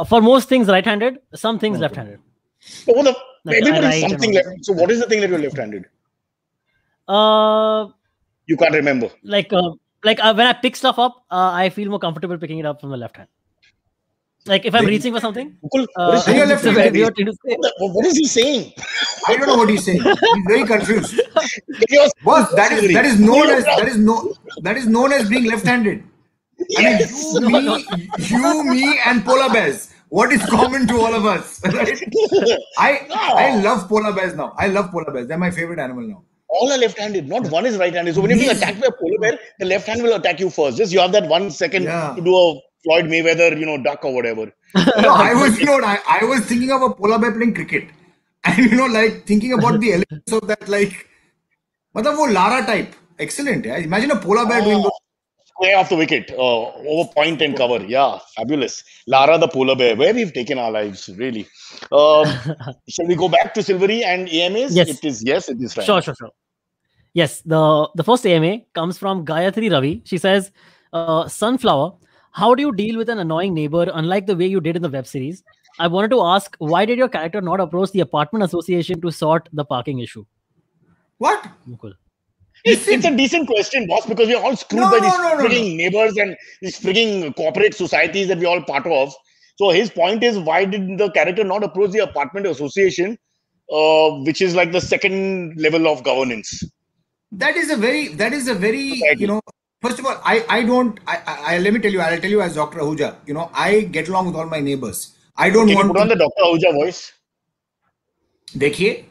for most things, right-handed. Some things, left-handed. So what is the thing that you're left-handed? You can't remember. When I pick stuff up, I feel more comfortable picking it up from the left hand. Like if I'm reaching for something. What is he saying? I don't know what he's saying. He's very confused. That is known as being left-handed. Yes. I mean, you, me, and polar bears. What is common to all of us? Right? I love polar bears now. I love polar bears. They're my favorite animal now. All are left-handed. Not one is right-handed. So when you're being attacked by a polar bear, the left hand will attack you first. Just you have that 1 second to do a Floyd Mayweather, duck or whatever. No, I was thinking of a polar bear playing cricket. And thinking about the elements of that, wo Lara type. Excellent. Yeah. Imagine a polar bear doing those. Square off the wicket, over point and cover. Yeah, fabulous. Lara the polar bear, where we've taken our lives, really. Shall we go back to Silvery and AMAs? Yes. It is right. Sure. Yes, the first AMA comes from Gayatri Ravi. She says, Sunflower, how do you deal with an annoying neighbor, unlike the way you did in the web series? I wanted to ask, why did your character not approach the apartment association to sort the parking issue? What? Mukul. It's a decent question, boss, because we're all screwed by these frigging neighbors and these frigging corporate societies that we're all part of. So his point is, why did the character not approach the apartment association, which is like the second level of governance? That is a very, first of all, let me tell you, I'll tell you as Dr. Ahuja, I get along with all my neighbors. I don't want to put on the Dr. Ahuja voice. देखिए,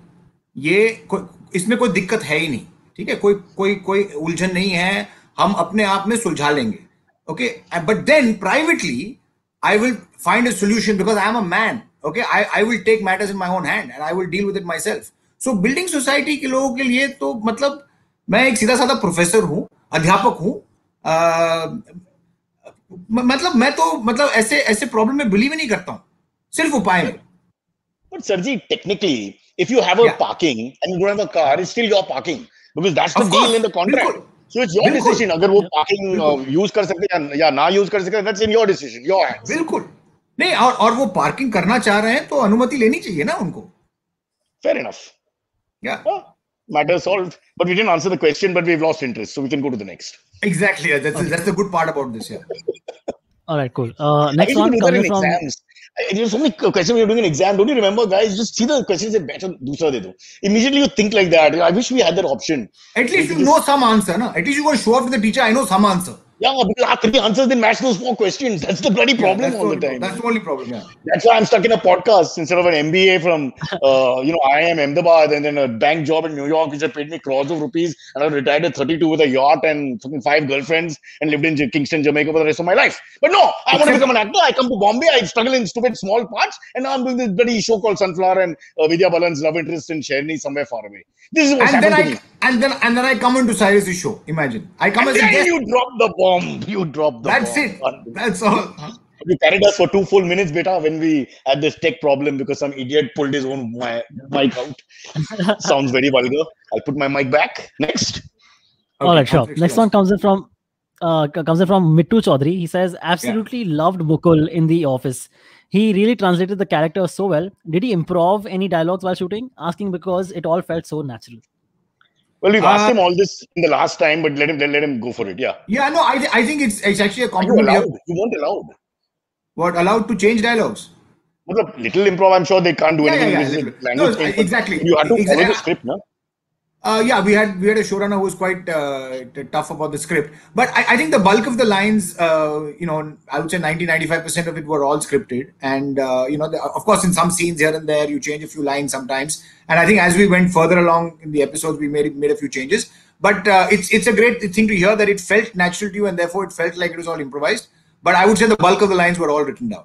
इसमें कोई दिक्कत है ही नहीं, ठीक है, कोई उलझन नहीं है, हम अपने आप में सुलझा लेंगे, okay? But then privately, I will find a solution because I am a man, okay? I will take matters in my own hand and I will deal with it myself. So building society के लोगों के लिए तो मतलब मैं एक सीधा साधा प्रोफेसर हूँ, अध्यापक हूँ, मतलब मैं तो मतलब ऐसे प्रॉब्लम में बिलीव ही नहीं करता हूँ, सिर्फ उपाय में. But Sarji, technically, if you have a parking and you don't have a car, it's still your parking because that's the deal in the contract. So it's your decision. अगर वो parking use कर सकते या ना use कर सकते, that's in your decision, your hands. बिल्कुल. नहीं और वो parking करना चाह रहे हैं तो अनुमति लेनी चाहिए ना उनको. Fair enough. Yeah. Matter solved. But we didn't answer the question, but we've lost interest, so we can go to the next. Exactly. Yeah. That's the good part about this. Yeah. All right, cool. Next one coming from... Exams. There's so many questions when you're doing an exam. Don't you remember, guys? Just see the questions and better dusra de do. Immediately you think like that. I wish we had that option. At least you know some answer. Na? At least you want to show off to the teacher, I know some answer. Yeah, because our three answers didn't match those four questions. That's the bloody problem all the time. That's the only problem. Yeah. That's why I'm stuck in a podcast instead of an MBA from, IIM Ahmedabad and then a bank job in New York, which had paid me crores of rupees. And I retired at 32 with a yacht and fucking 5 girlfriends and lived in Kingston, Jamaica for the rest of my life. But no, I want to become an actor. I come to Bombay. I struggle in stupid small parts. And now I'm doing this bloody show called Sunflower and Vidya Balan's love interest in Sherni somewhere far away. This is what's happened to me. And then I come into Cyrus's show. Imagine. I come and as then you drop the bomb. You drop the That's bomb. That's it. That's all. You carried us for 2 full minutes, beta, when we had this tech problem because some idiot pulled his own mic out. Sounds very vulgar. I'll put my mic back. Next. Okay, all right, sure. Next one comes in from Mittu Chaudhary. He says, absolutely loved Mukul in The Office. He really translated the character so well. Did he improv any dialogues while shooting? Asking because it all felt so natural. Well, we've asked him all this in the last time, but let him go for it. Yeah. Yeah, no, I think it's actually a compliment. You weren't allowed. What, allowed to change dialogues? Well, little improv, I'm sure they can't do anything. Language, exactly. You had to follow the script, no? We had a showrunner who was quite tough about the script. But I think the bulk of the lines, I would say 90-95% of it were all scripted. And, of course, in some scenes here and there, you change a few lines sometimes. And I think as we went further along in the episodes, we made a few changes. But it's a great thing to hear that it felt natural to you and therefore it felt like it was all improvised. But I would say the bulk of the lines were all written down.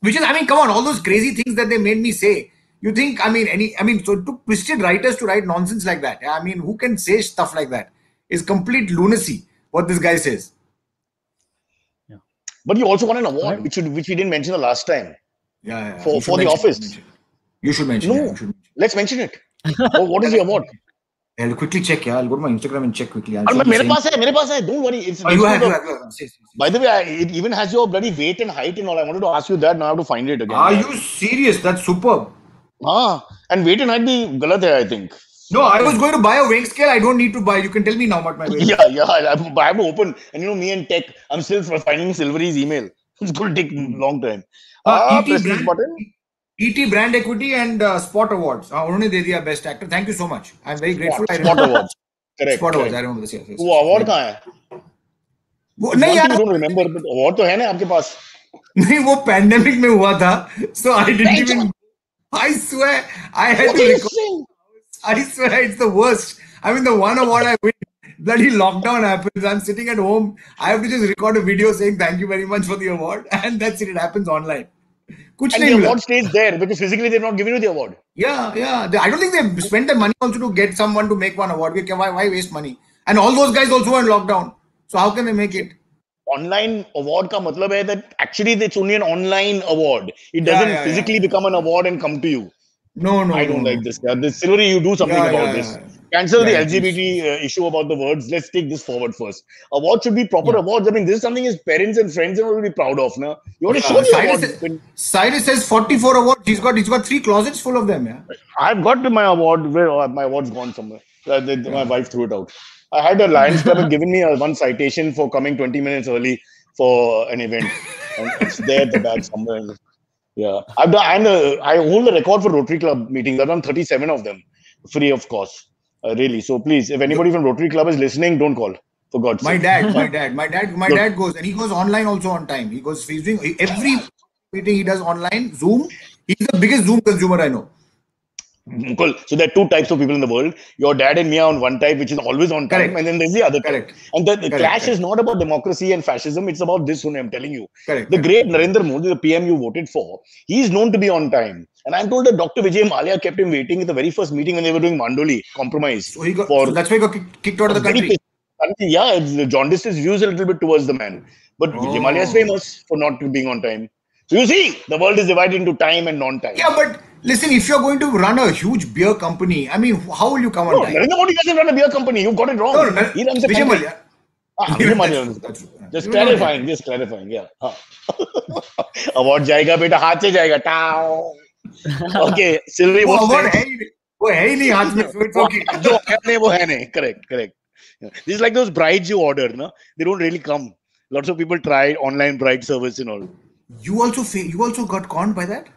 Which is, I mean, come on, all those crazy things that they made me say. You think, so it took twisted writers to write nonsense like that. I mean, who can say stuff like that? It's complete lunacy, what this guy says. Yeah. But you also won an award, which we didn't mention the last time. Yeah. For The Office. You should mention it. Let's mention it. What is the award? I'll quickly check. Yeah, I'll go to my Instagram and check quickly. Mere paas hai. Don't worry. By the way, it even has your bloody weight and height and all. I wanted to ask you that. Now I have to find it again. Are you serious? That's superb. And weight and height bhi galat hai, I think. No, I was going to buy a weight scale. I don't need to buy. You can tell me now what my weight is. Yeah. I have to open. And me and tech, I'm still finding Silvery's email. It's going to take a long time. Press this button. ET Brand Equity and Spot Awards. Unhone de diya Best Actor. Thank you so much. I'm very grateful. Spot Awards. Correct. Spot Awards. I remember this. Yes. Wo award kahan hai? I don't remember, but award to hai na aapke paas. Nahi, wo pandemic mein hua tha. So I didn't even. I swear, I had to record. I swear, it's the worst. I mean, the one award I win, bloody lockdown happens. I'm sitting at home. I have to just record a video saying thank you very much for the award, and that's it. It happens online. And the award stays there because physically they've not given you the award. Yeah. I don't think they've spent the money also to get someone to make one award. Why waste money? And all those guys also are in lockdown. So how can they make it? Online award ka matlab hai that actually it's only an online award. It doesn't physically become an award and come to you. No. I don't like this. This Silvery, you do something about this. Cancel the LGBT issue about the words. Let's take this forward first. Awards should be proper awards. I mean, this is something his parents and friends and all will be proud of. Na? You want to show the award. Cyrus says 44 awards. He's got 3 closets full of them. Yeah. I've got my award. My award's gone somewhere. My wife threw it out. I had a Lions Club given me one citation for coming 20 minutes early for an event. And it's there at the back somewhere. Yeah. I hold the record for Rotary Club meetings. I've done 37 of them. Free of cost. Really, so please, if anybody from Rotary Club is listening, don't call. For God's sake. My dad goes, and he goes online also on time. He's doing every meeting he does online. Zoom. He's the biggest Zoom consumer I know. Cool. So there are 2 types of people in the world. Your dad and me are on one type, which is always on time, and then there's the other type. Correct. And the clash is not about democracy and fascism. It's about this one. I'm telling you. Correct. The great Narendra Modi, the PM you voted for, he's known to be on time. And I'm told that Dr. Vijay Malia kept him waiting in the very first meeting when they were doing Mandoli compromise. So that's why he got kicked out of the country. Yeah, the jaundice's views a little bit towards the man. But Vijay Malia is famous for not being on time. So you see, the world is divided into time and non-time. Yeah, but listen, if you're going to run a huge beer company, I mean, how will you come on time? Narendra Modi doesn't run a beer company. You got it wrong. No, he runs a Vijay Malia. Just clarifying. Yeah. Award jayega, beta, haath se jayega. Tao. Okay, Silvery was correct. Yeah. This is like those brides you order, na? They don't really come. Lots of people try online bride service and all. You also got conned by that?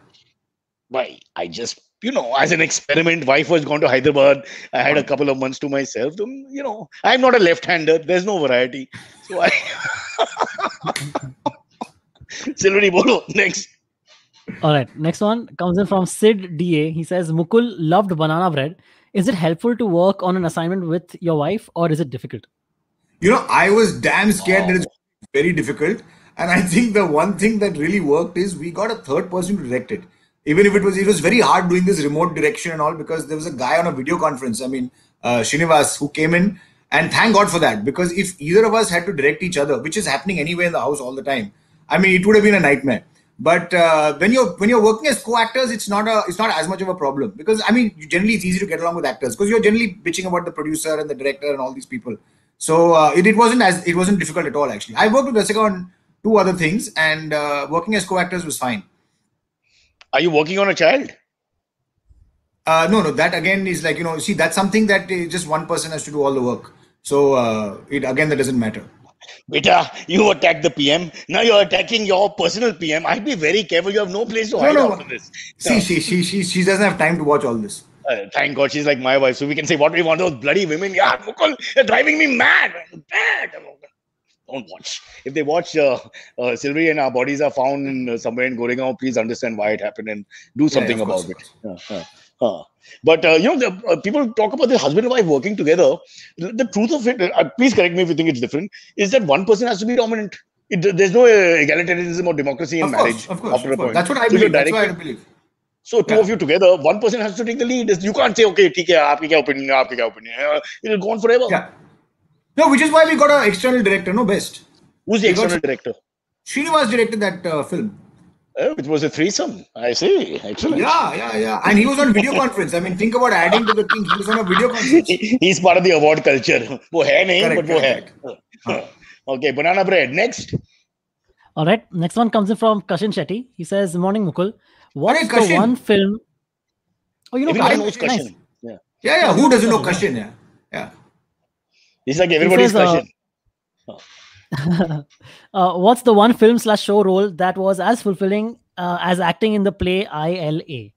Why? I just you know, as an experiment, wife was gone to Hyderabad. I had a couple of months to myself. You know, I'm not a left-hander. There's no variety. So I... Silvery Bolo, next. All right. Next one comes in from Sid DA. He says, Mukul loved banana bread. Is it helpful to work on an assignment with your wife or is it difficult? You know, I was damn scared that it's very difficult. And I think the one thing that really worked is we got a third person to direct it. Even if it was very hard doing this remote direction and all, because there was a guy on a video conference, I mean, Shinivas, who came in, and thank God for that, because if either of us had to direct each other, which is happening anyway in the house all the time, I mean, it would have been a nightmare. But when you're working as co-actors, it's not as much of a problem, because I mean, generally it's easy to get along with actors because you're generally bitching about the producer and the director and all these people. So it wasn't difficult at all, actually. I worked with Jessica on 2 other things, and working as co-actors was fine. Are you working on a child? No, that again is like, you know, see, that's something that just one person has to do all the work. So that doesn't matter. Beta, you attacked the PM. Now you're attacking your personal PM. I'd be very careful. You have no place to hide after this. See, she doesn't have time to watch all this. Thank God she's like my wife. So we can say what we want. Those bloody women. Yeah, Mukul, they're driving me mad. Don't watch. If they watch, Silvery and our bodies are found in, somewhere in Gurgaon, please understand why it happened and do something about it. But, you know, people talk about the husband and wife working together. The truth of it, please correct me if you think it's different, is that one person has to be dominant. There's no egalitarianism or democracy in marriage. Of course. That's what I believe. That's what I believe. So two of you together, one person has to take the lead. You can't say, okay, okay, aapki kya opinion. It'll go on forever. Yeah. No, which is why we got an external director, no best. Who's the external director? Srinivas directed that film. Oh, it was a threesome. I see. Excellent. Yeah. And he was on video conference. I mean, think about adding to the thing. He was on a video conference. He's part of the award culture. Wo hai nahin, correct, but correct. Okay, banana bread. Next. All right. Next one comes in from Kashin Shetty. He says, morning, Mukul. What's the one film? Oh, you know, everyone knows Kashin. Nice. Yeah. Who doesn't know Kashin? Yeah. It's like everybody's question. What's the one film/show role that was as fulfilling as acting in the play ILA?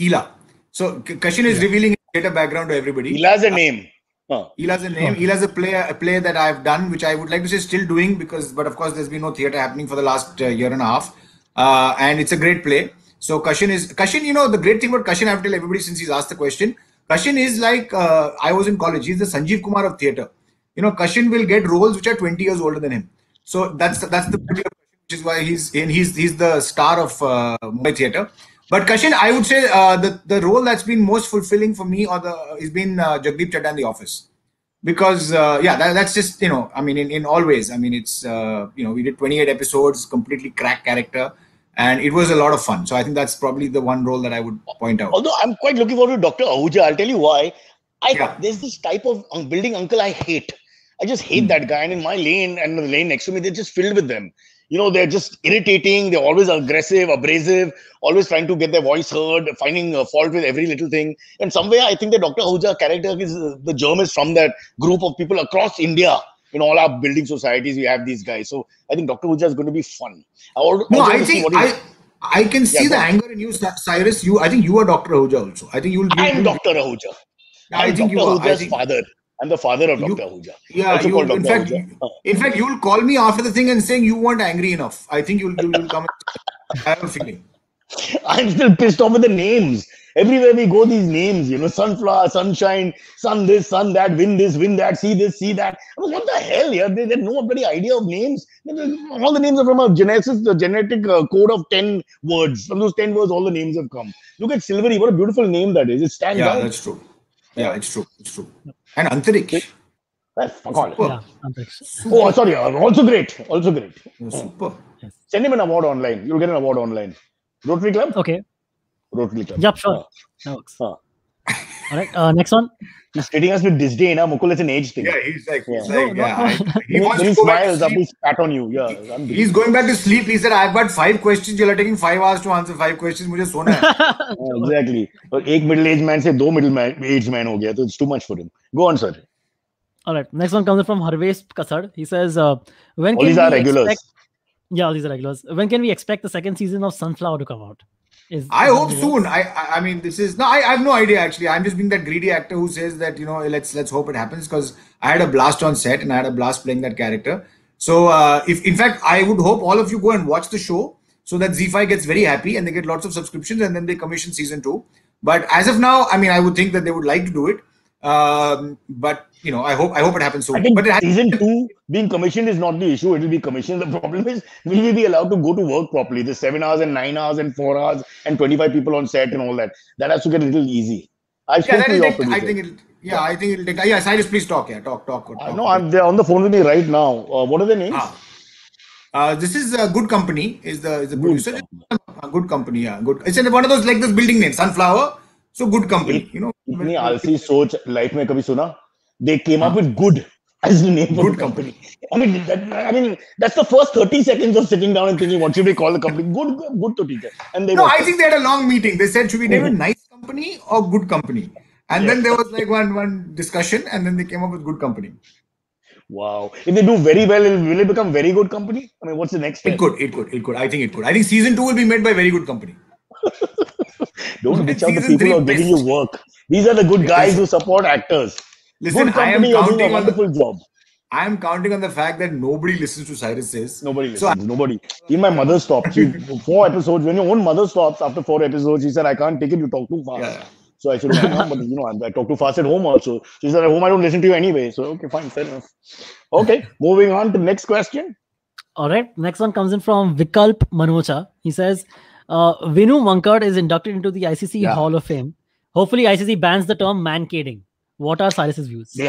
Ela. So Kashin is revealing his data background to everybody. Ela's a name. Ela's a name. Ela's a play that I've done, which I would like to say still doing, but of course there's been no theatre happening for the last year and a half. And it's a great play. So Kashin, you know, the great thing about Kashin, I have to tell everybody since he's asked the question, Kashin is like, I was in college. He's the Sanjeev Kumar of theatre. You know, Kashin will get roles which are 20 years older than him. So that's the beauty of Kashin, which is why he's the star of Mumbai theatre. But Kashin, I would say the role that's been most fulfilling for me has been Jagdeep Chattan, The Office. Because, that's just, you know, I mean, in all ways. I mean, it's, you know, we did 28 episodes, completely crack character. And it was a lot of fun. So I think that's probably the one role that I would point out. Although I'm quite looking forward to Dr. Ahuja. I'll tell you why. There's this type of building uncle I hate. I just hate that guy, and in my lane and the lane next to me, they're just filled with them. You know, they're just irritating. They're always aggressive, abrasive, always trying to get their voice heard, finding fault with every little thing. And somewhere, I think the Dr. Ahuja character is the germ is from that group of people across India. In all our building societies, we have these guys. So I think Dr. Ahuja is going to be fun. I can see the anger in you, Cyrus. I think you are Dr. Ahuja also. I think you'll be. I'm Dr. Ahuja. I'm Dr. Ahuja's father. I'm the father of Dr. Ahuja. Yeah, in fact, you will call me after the thing and saying you weren't angry enough. I think you'll come. I have a feeling. I'm still pissed off with the names. Everywhere we go, these names, you know, Sunflower, Sunshine, Sun this, Sun that, Win this, Win that, See this, See that. I mean, what the hell here? They have no bloody idea of names. All the names are from a genetic code of 10 words. From those 10 words, all the names have come. Look at Silvery. What a beautiful name that is. It stands out. Yeah, that's true. Yeah, it's true. It's true. And Antariksh. Oh, sorry. Also great. Super. Yes. Send him an award online. You'll get an award online. Rotary Club? Okay. Rotary Club. Yep, sure. That works. Alright, next one. He's treating us with disdain. Mukul, it's an age thing. Yeah, he's like, he wants to go smiles back to sleep. Spat on you. Yeah, he's going back to sleep. He said, I've got 5 questions. You're taking 5 hours to answer 5 questions. Mujhe sona hai. Exactly. Ek middle-aged man se do middle-aged man ho gaya. So it's too much for him. Go on, sir. Alright, next one comes from Harvesh Kasad. He says, all these are regulars. When can we expect the second season of Sunflower to come out? I hope soon. I mean, this is no. I have no idea actually. I'm just being that greedy actor who says that, you know, let's hope it happens, because I had a blast on set and I had a blast playing that character. So if in fact I would hope all of you go and watch the show so that Zee Five gets very happy and they get lots of subscriptions and then they commission season 2. But as of now, I mean, I would think that they would like to do it. But you know, I hope it happens soon. I think but season 2 being commissioned is not the issue. It will be commissioned. The problem is, will we be allowed to go to work properly? The 7 hours and 9 hours and 4 hours and 25 people on set and all that. That has to get a little easy. I think it'll take. Yeah, Cyrus, please talk. Yeah, talk. No, they're on the phone with me right now. What are their names? This is a Good Company. Is the producer? Good Company. Yeah, good. It's one of those like this building name, Sunflower. So Good Company. You know, इतनी आलसी सोच life में कभी सुना? They came up with good as the name of the company. I mean, that's the first 30 seconds of sitting down and thinking, what should we call the company? Good to teacher. And they I think they had a long meeting. They said, should we name it Nice Company or Good Company? And then there was like one discussion, and then they came up with Good Company. Wow! If they do very well, will it become Very Good Company? I mean, what's the next step? It could. I think it could. I think season 2 will be made by Very Good Company. Don't reach out to people who are giving you work. These are the good guys who support actors. Listen, I am counting on the full job. I am counting on the fact that nobody listens to Cyrus Says. Nobody listens. So nobody. Even my mother stopped. She 4 episodes. When your own mother stops after 4 episodes, she said, "I can't take it. You talk too fast." Yeah. So I should have gone, but you know, I talk too fast at home also. She said, "At home I don't listen to you anyway." So okay, fine, fair enough. Okay, moving on to the next question. All right, next one comes in from Vikalp Manocha. He says, "Vinu Mankad is inducted into the ICC Hall of Fame. Hopefully, ICC bans the term mancading. What are Cyrus's views?" They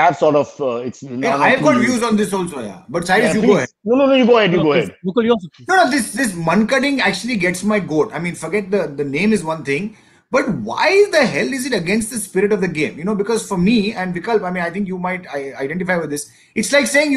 have sort of it's. Yeah, I have got views on this also, yeah. But Cyrus, you please, go ahead. No, you go ahead. Mukul, you also, no. This mancading actually gets my goat. I mean, forget the name is one thing, but why the hell is it against the spirit of the game? You know, because for me and Vikalp, I mean, I think you might identify with this. It's like saying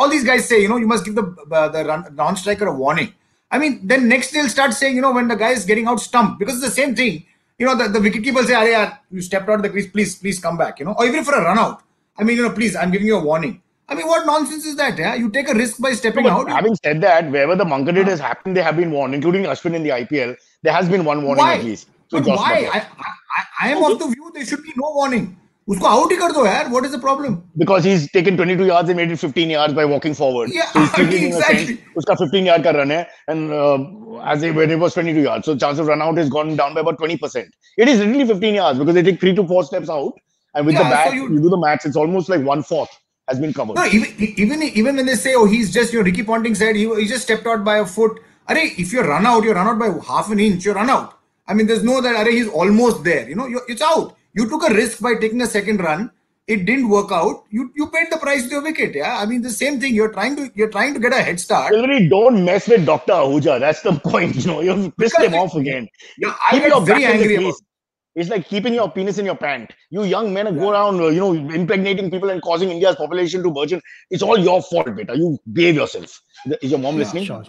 all these guys say, you know, you must give the non-striker a warning. I mean, then next they'll start saying, you know, when the guy is getting out stumped, because it's the same thing. You know, the wicketkeeper say, "Arey, you stepped out of the crease. Please come back." You know, or even for a run out. I mean, you know, "Please, I'm giving you a warning." I mean, what nonsense is that? Yeah, you take a risk by stepping out. Having said that, wherever the mancading has happened, they have been warned, including Ashwin in the IPL. There has been one warning at least. But why? I am of the view there should be no warning. Usko out hi kar do, yaar. What is the problem? Because he's taken 22 yards and made it 15 yards by walking forward. Yeah, so exactly. Uska 15-yard ka run hai, and when it was 22 yards, so chance of run out has gone down by about 20%. It is really 15 yards because they take 3 to 4 steps out, and with the bat, so you do the maths. It's almost like 1/4 has been covered. No, even when they say, "Oh, he's just," you know, Ricky Ponting said he just stepped out by a foot. Arey, if you run out by half an inch. You run out. I mean, there's no that. Arey, he's almost there. You know, it's out. You took a risk by taking a second run. It didn't work out. You paid the price with your wicket. Yeah, I mean, the same thing. You're trying to get a head start. Really, don't mess with Dr. Ahuja. That's the point. You know, you've pissed him off again. Yeah, I get very angry about it. It's like keeping your penis in your pant. You young men go around, you know, impregnating people and causing India's population to burgeon. It's all your fault, beta. You behave yourself. Is your mom listening? Sure.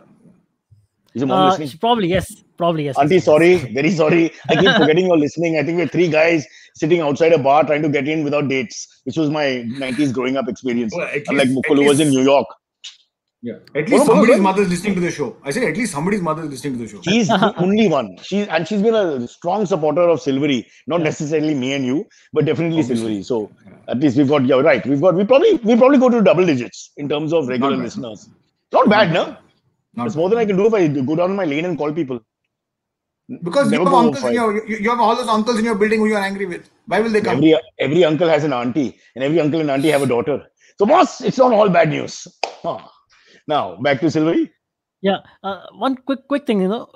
Is your mom listening? Probably yes. Auntie, sorry, very sorry. I keep forgetting you're listening. I think we're 3 guys sitting outside a bar trying to get in without dates, which was my 90s growing up experience. Well, unlike Mukul, who was in New York. Yeah. At least somebody's mother's listening to the show. I said, at least somebody's mother's listening to the show. She's the only one. She's been a strong supporter of Silvery. Not necessarily me and you, but definitely Silvery. So at least we've got right. We probably go to double digits in terms of regular listeners. Not bad, no? It's more than I can do if I go down my lane and call people. Because you have all those uncles in your building who you are angry with. Why will they come? Every uncle has an auntie, and every uncle and auntie have a daughter. So, boss, it's not all bad news. Huh. Now, back to Silvery. Yeah, one quick thing, you know,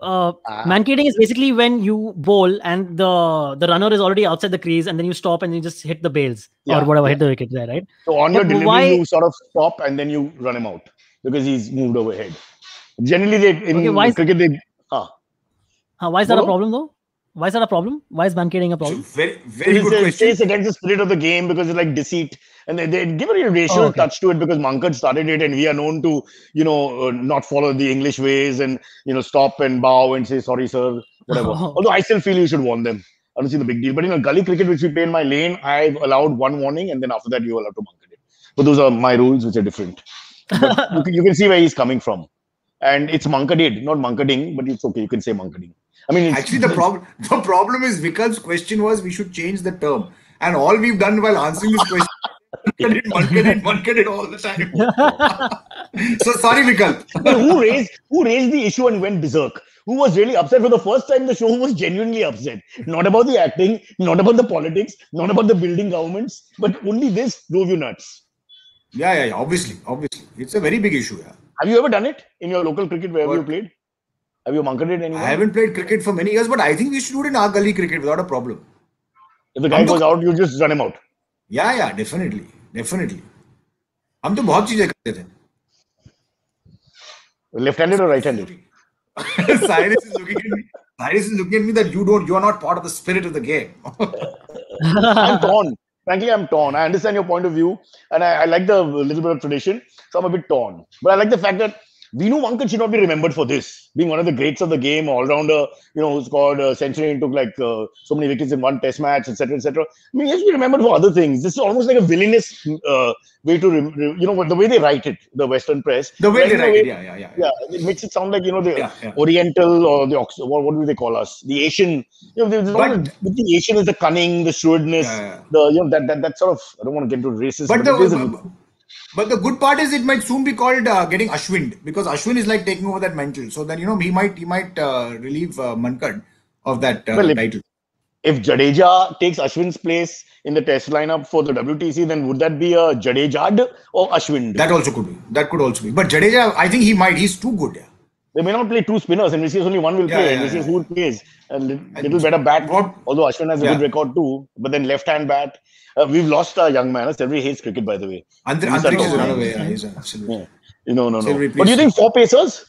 mancading is basically when you bowl and the runner is already outside the crease, and then you stop and you just hit the bails or whatever, hit the wicket there, right? So on your delivery, you sort of stop and then you run him out because he's moved overhead. Generally, in cricket. Why is that a problem though? Why is that a problem? Why is mancading a problem? Very, very good question. It's against the spirit of the game because it's like deceit, and they give a racial touch to it because Mankad started it, and we are known to, you know, not follow the English ways and, you know, stop and bow and say sorry, sir, whatever. Although I still feel you should warn them. I don't see the big deal. But in gully cricket, which we play in my lane, I've allowed one warning, and then after that you are allowed to mankad it. But those are my rules, which are different. But you can see where he's coming from, and it's mankaded, not mankading, but it's okay. You can say mankading. I mean, actually, the problem is Vikal's question was we should change the term, and all we've done while answering this question. One get it all the time. So sorry, Vikal. who raised the issue and went berserk? Who was really upset for the first time? The show was genuinely upset. Not about the acting, not about the politics, not about the building governments, but only this drove you nuts. Yeah. Obviously, it's a very big issue. Yeah. Have you ever done it in your local cricket wherever you played? Have you monkeyed it anywhere? I haven't played cricket for many years, but I think we should do it in our gully cricket without a problem. If the guy goes out, you just run him out. Yeah, definitely. हम तो बहुत चीजें करते थे. Left-handed or right-handed? Cyrus is looking at me that you are not part of the spirit of the game. I'm torn. Frankly, I'm torn. I understand your point of view, and I like the little bit of tradition, so I'm a bit torn. But I like the fact that Vinu Vankan should not be remembered for this, being one of the greats of the game, all-rounder, who scored a century and took so many wickets in one test match, etc., etc. I mean, he has to be remembered for other things. This is almost like a villainous way to, the way they write it, the Western press. The way they write it. It makes it sound like, Oriental or the Oxford, what do they call us? The Asian. The Asian is the cunning, the shrewdness, that sort of, I don't want to get into racism. But the good part is it might soon be called getting Ashwined, because Ashwin is like taking over that mantle. So then, he might relieve Mankad of that title. If Jadeja takes Ashwin's place in the test lineup for the WTC, then would that be a Jadejad or Ashwin? That could also be. But Jadeja, I think he might. He's too good. Yeah. They may not play two spinners, and this is only one will play. And this is who plays. A little better bat, although Ashwin has a good record too. But then left-hand bat. We've lost our young man. Everybody hates cricket, by the way. Antariksh is run away. He's absolutely. Yeah. No. But do you think four pacers?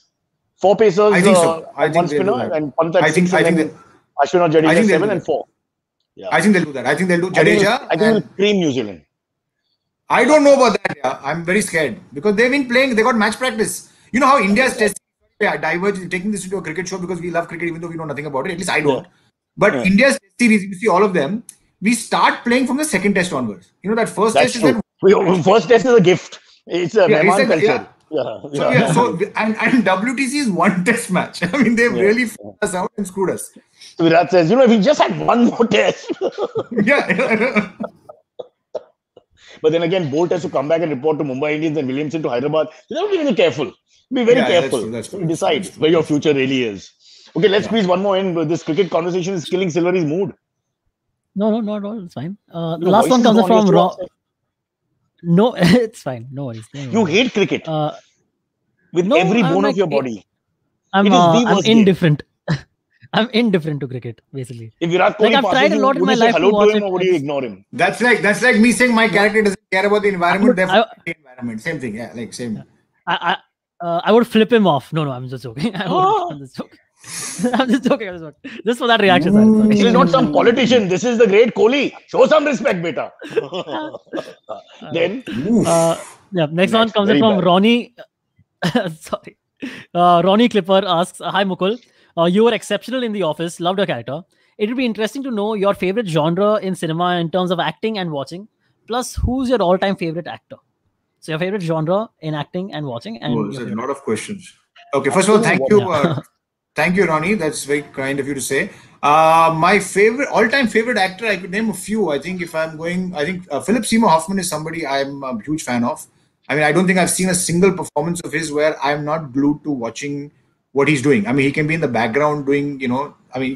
I think so. I think one spinner and Pant at 6. I think Ashwin or Jadeja at 7 and 4. Yeah. I think they'll do that. I think they'll do Jadeja. I think they'll cream New Zealand. I don't know about that. Yeah. I'm very scared because they've been playing. They got match practice. You know how India's test. Yeah, diverging, taking this into a cricket show because we love cricket even though we know nothing about it. At least I don't. Yeah. But India's test series, you see all of them, we start playing from the second test onwards. That first test true. First test is a gift. It's a Mehman culture. Yeah. Yeah. So WTC is one test match. I mean, they've really f***ed us out and screwed us. So Virat says, if we just had one more test. Yeah. But then again, Bolt has to come back and report to Mumbai Indians and Williamson to Hyderabad. So they have to be really careful. Be very careful. That's true. Decide where your future really is. Okay, let's squeeze one more in. This cricket conversation is killing Silvery's mood. No, not at all. It's fine. The last one comes from Rob. No, it's fine. No worries. You hate cricket every bone of your body. I'm indifferent. I'm indifferent to cricket, basically. If Virat Kohli I've tried a lot in my life. Hello to him, or would you ignore him? That's like me saying my character doesn't care about the environment. Therefore, the environment. Same thing. Yeah, like same. I would flip him off. No, I'm just joking. I'm just joking. Just for that reaction. This is not some politician. This is the great Kohli. Show some respect, beta. Then, next one comes in from Ronnie. Sorry, Ronnie Clipper asks, "Hi Mukul, you were exceptional in The Office. Loved your character. It would be interesting to know your favorite genre in cinema in terms of acting and watching. Plus, who's your all-time favorite actor?" So your favorite genre in acting and watching. There's a lot of questions. Okay, first of all, thank you, Ronnie. That's very kind of you to say. My favorite, all-time favorite actor, I could name a few. I think if I'm going, Philip Seymour Hoffman is somebody I'm a huge fan of. I mean, I don't think I've seen a single performance of his where I'm not glued to watching what he's doing. I mean, he can be in the background doing,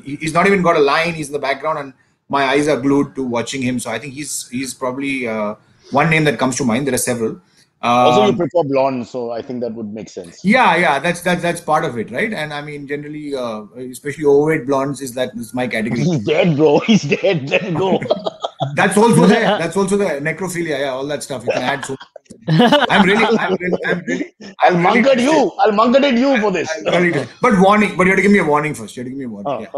he's not even got a line. He's in the background and my eyes are glued to watching him. So I think he's probably one name that comes to mind. There are several. Also, you prefer blonde, so I think that would make sense. Yeah, that's part of it, right? And I mean, generally, especially overweight blondes is my category. He's dead, bro. He's dead. Let him go. That's also there. That's also the necrophilia. Yeah, all that stuff. You can add so much. I'm really. I'll monkey you for this. Really but warning. But you have to give me a warning first. I'm going to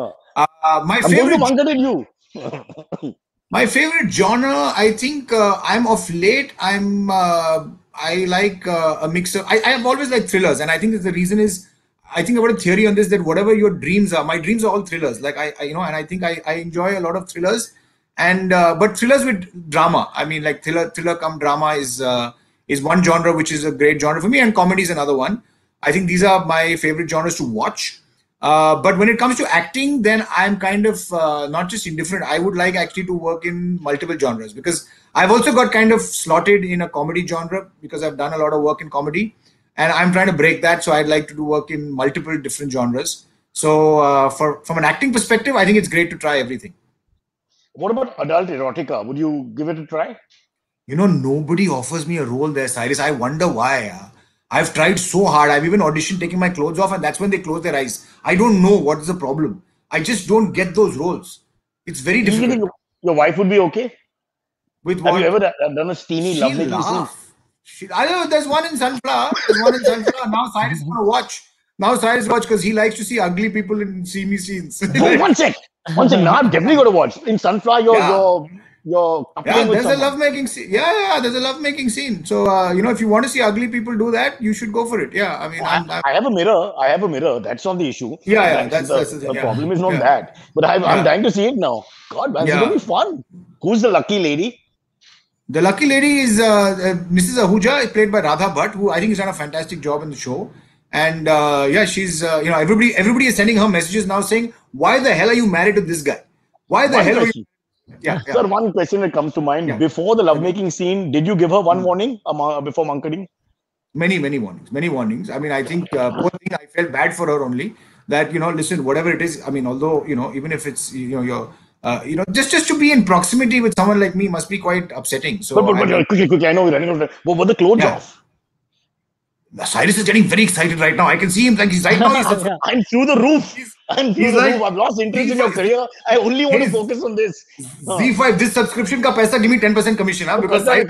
monkey you. My favorite genre, I think I'm of late. I like a mix of. I have always liked thrillers, and I think that the reason is, I think I've got a theory on this that whatever your dreams are, my dreams are all thrillers. Like and I think I enjoy a lot of thrillers, and but thrillers with drama. I mean, like thriller cum drama is one genre which is a great genre for me, and comedy is another one. I think these are my favorite genres to watch. But when it comes to acting, then I'm kind of not just indifferent. I would like actually to work in multiple genres, because I've also got kind of slotted in a comedy genre because I've done a lot of work in comedy, and I'm trying to break that. So I'd like to do work in multiple different genres. So from an acting perspective, I think it's great to try everything. What about adult erotica? Would you give it a try? You know, nobody offers me a role there, Cyrus. I wonder why. I've tried so hard. I've even auditioned taking my clothes off, and that's when they close their eyes. I don't know what is the problem. I just don't get those roles. It's very difficult. Your wife would be okay? With what? Have you ever done a steamy love making scene? I don't know. There's one in Sunflower. There's one in Sunflower. Now Cyrus is going to watch. Now Cyrus watch because he likes to see ugly people in steamy scenes. Oh, one sec. Now I'm definitely going to watch. In Sunflower, there's a love-making scene. Yeah, there's a love-making scene. So, you know, if you want to see ugly people do that, you should go for it. Yeah, I mean, I have a mirror. That's not the issue. Yeah, that's the problem is not that. But I'm dying to see it now. God, man, it's going to be fun. Who's the lucky lady? The lucky lady is Mrs. Ahuja, played by Radha Bhatt, who I think has done a fantastic job in the show. And she's, you know, everybody is sending her messages now saying, why the hell are you married to this guy? Why the hell are you? Yeah. Sir, one question that comes to mind. Yeah. Before the lovemaking scene, did you give her one warning before monkering? Many warnings. I mean, I think poor thing, I felt bad for her only. That, you know, listen, whatever it is, I mean, although, you know, even if it's, you know, your, you know, just to be in proximity with someone like me must be quite upsetting. So, but quickly, I know we're running out of time. What were the clothes off? Cyrus is getting very excited right now. I can see him. Like he's right now. I'm through the roof. I'm through the roof. I've lost interest in your career. I only want to focus on this. Z5, this subscription ka paisa, give me 10% commission. Huh? Because I will.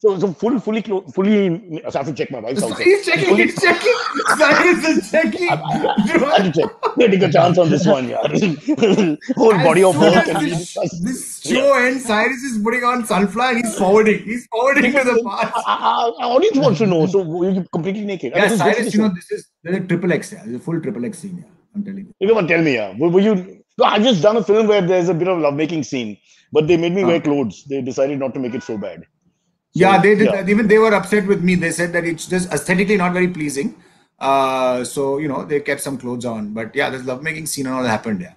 So fully. I have to check my wife's outfit. He's checking. Cyrus is checking. I have to check. We'll take a chance on this one, whole body of work. This show ends. Cyrus is putting on Sunflower and he's forwarding. To the past. Our audience wants to know. So you're completely naked. Yeah, Cyrus, you know, there's a triple X. There's a full triple X scene. Yeah, I'm telling you. You know, tell me. Yeah, were you? No, I've just done a film where there's a bit of lovemaking scene, but they made me wear clothes. They decided not to make it so bad. Yeah, they did. Yeah. Even they were upset with me. They said that it's just aesthetically not very pleasing. So, you know, they kept some clothes on. But yeah, this lovemaking scene and all happened. Yeah.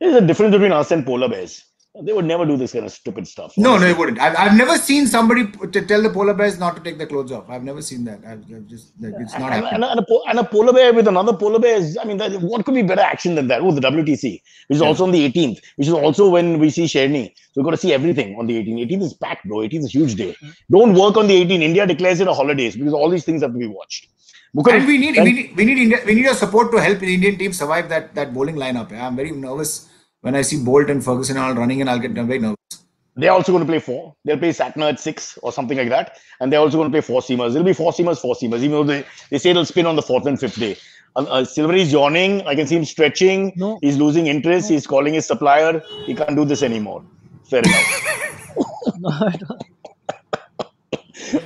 There's a difference between us and polar bears. They would never do this kind of stupid stuff. Honestly. No, they wouldn't. I've never seen somebody tell the polar bears not to take their clothes off. I've never seen that. It's not happening. And a polar bear with another polar bear is, I mean, what could be better action than that? Oh, the WTC, which is also on the 18th, which is also when we see Sherni. So we've got to see everything on the 18th. 18th is packed, bro. 18th is a huge day. Don't work on the 18th. India declares it a holidays because all these things have to be watched. And we need your support to help the Indian team survive that bowling lineup. I'm very nervous. When I see Bolt and Ferguson all running, and I'll get very nervous. They're also going to play 4. They'll play Satner at 6 or something like that. And they're also going to play 4 seamers. It'll be 4 seamers, even though they say it'll spin on the 4th and 5th day. Silver is yawning. I can see him stretching. No. He's losing interest. He's calling his supplier. He can't do this anymore. Fair enough.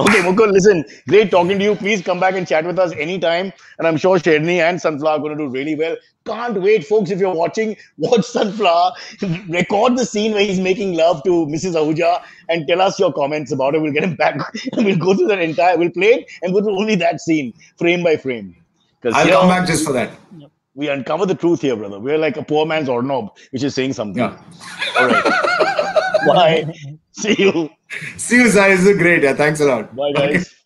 Okay, Mukul, listen, great talking to you. Please come back and chat with us anytime. And I'm sure Sherni and Sunflower are going to do really well. Can't wait, folks. If you're watching, watch Sunflower. Record the scene where he's making love to Mrs. Ahuja and tell us your comments about it. We'll get him back and we'll go through we'll play it and go through only that scene, frame by frame. I'll come back just for that. We uncover the truth here, brother. We're like a poor man's Ornob, which is saying something. Yeah. All right. Bye. See you. See you, guys. This is great. Yeah, thanks a lot. Bye, guys. Okay.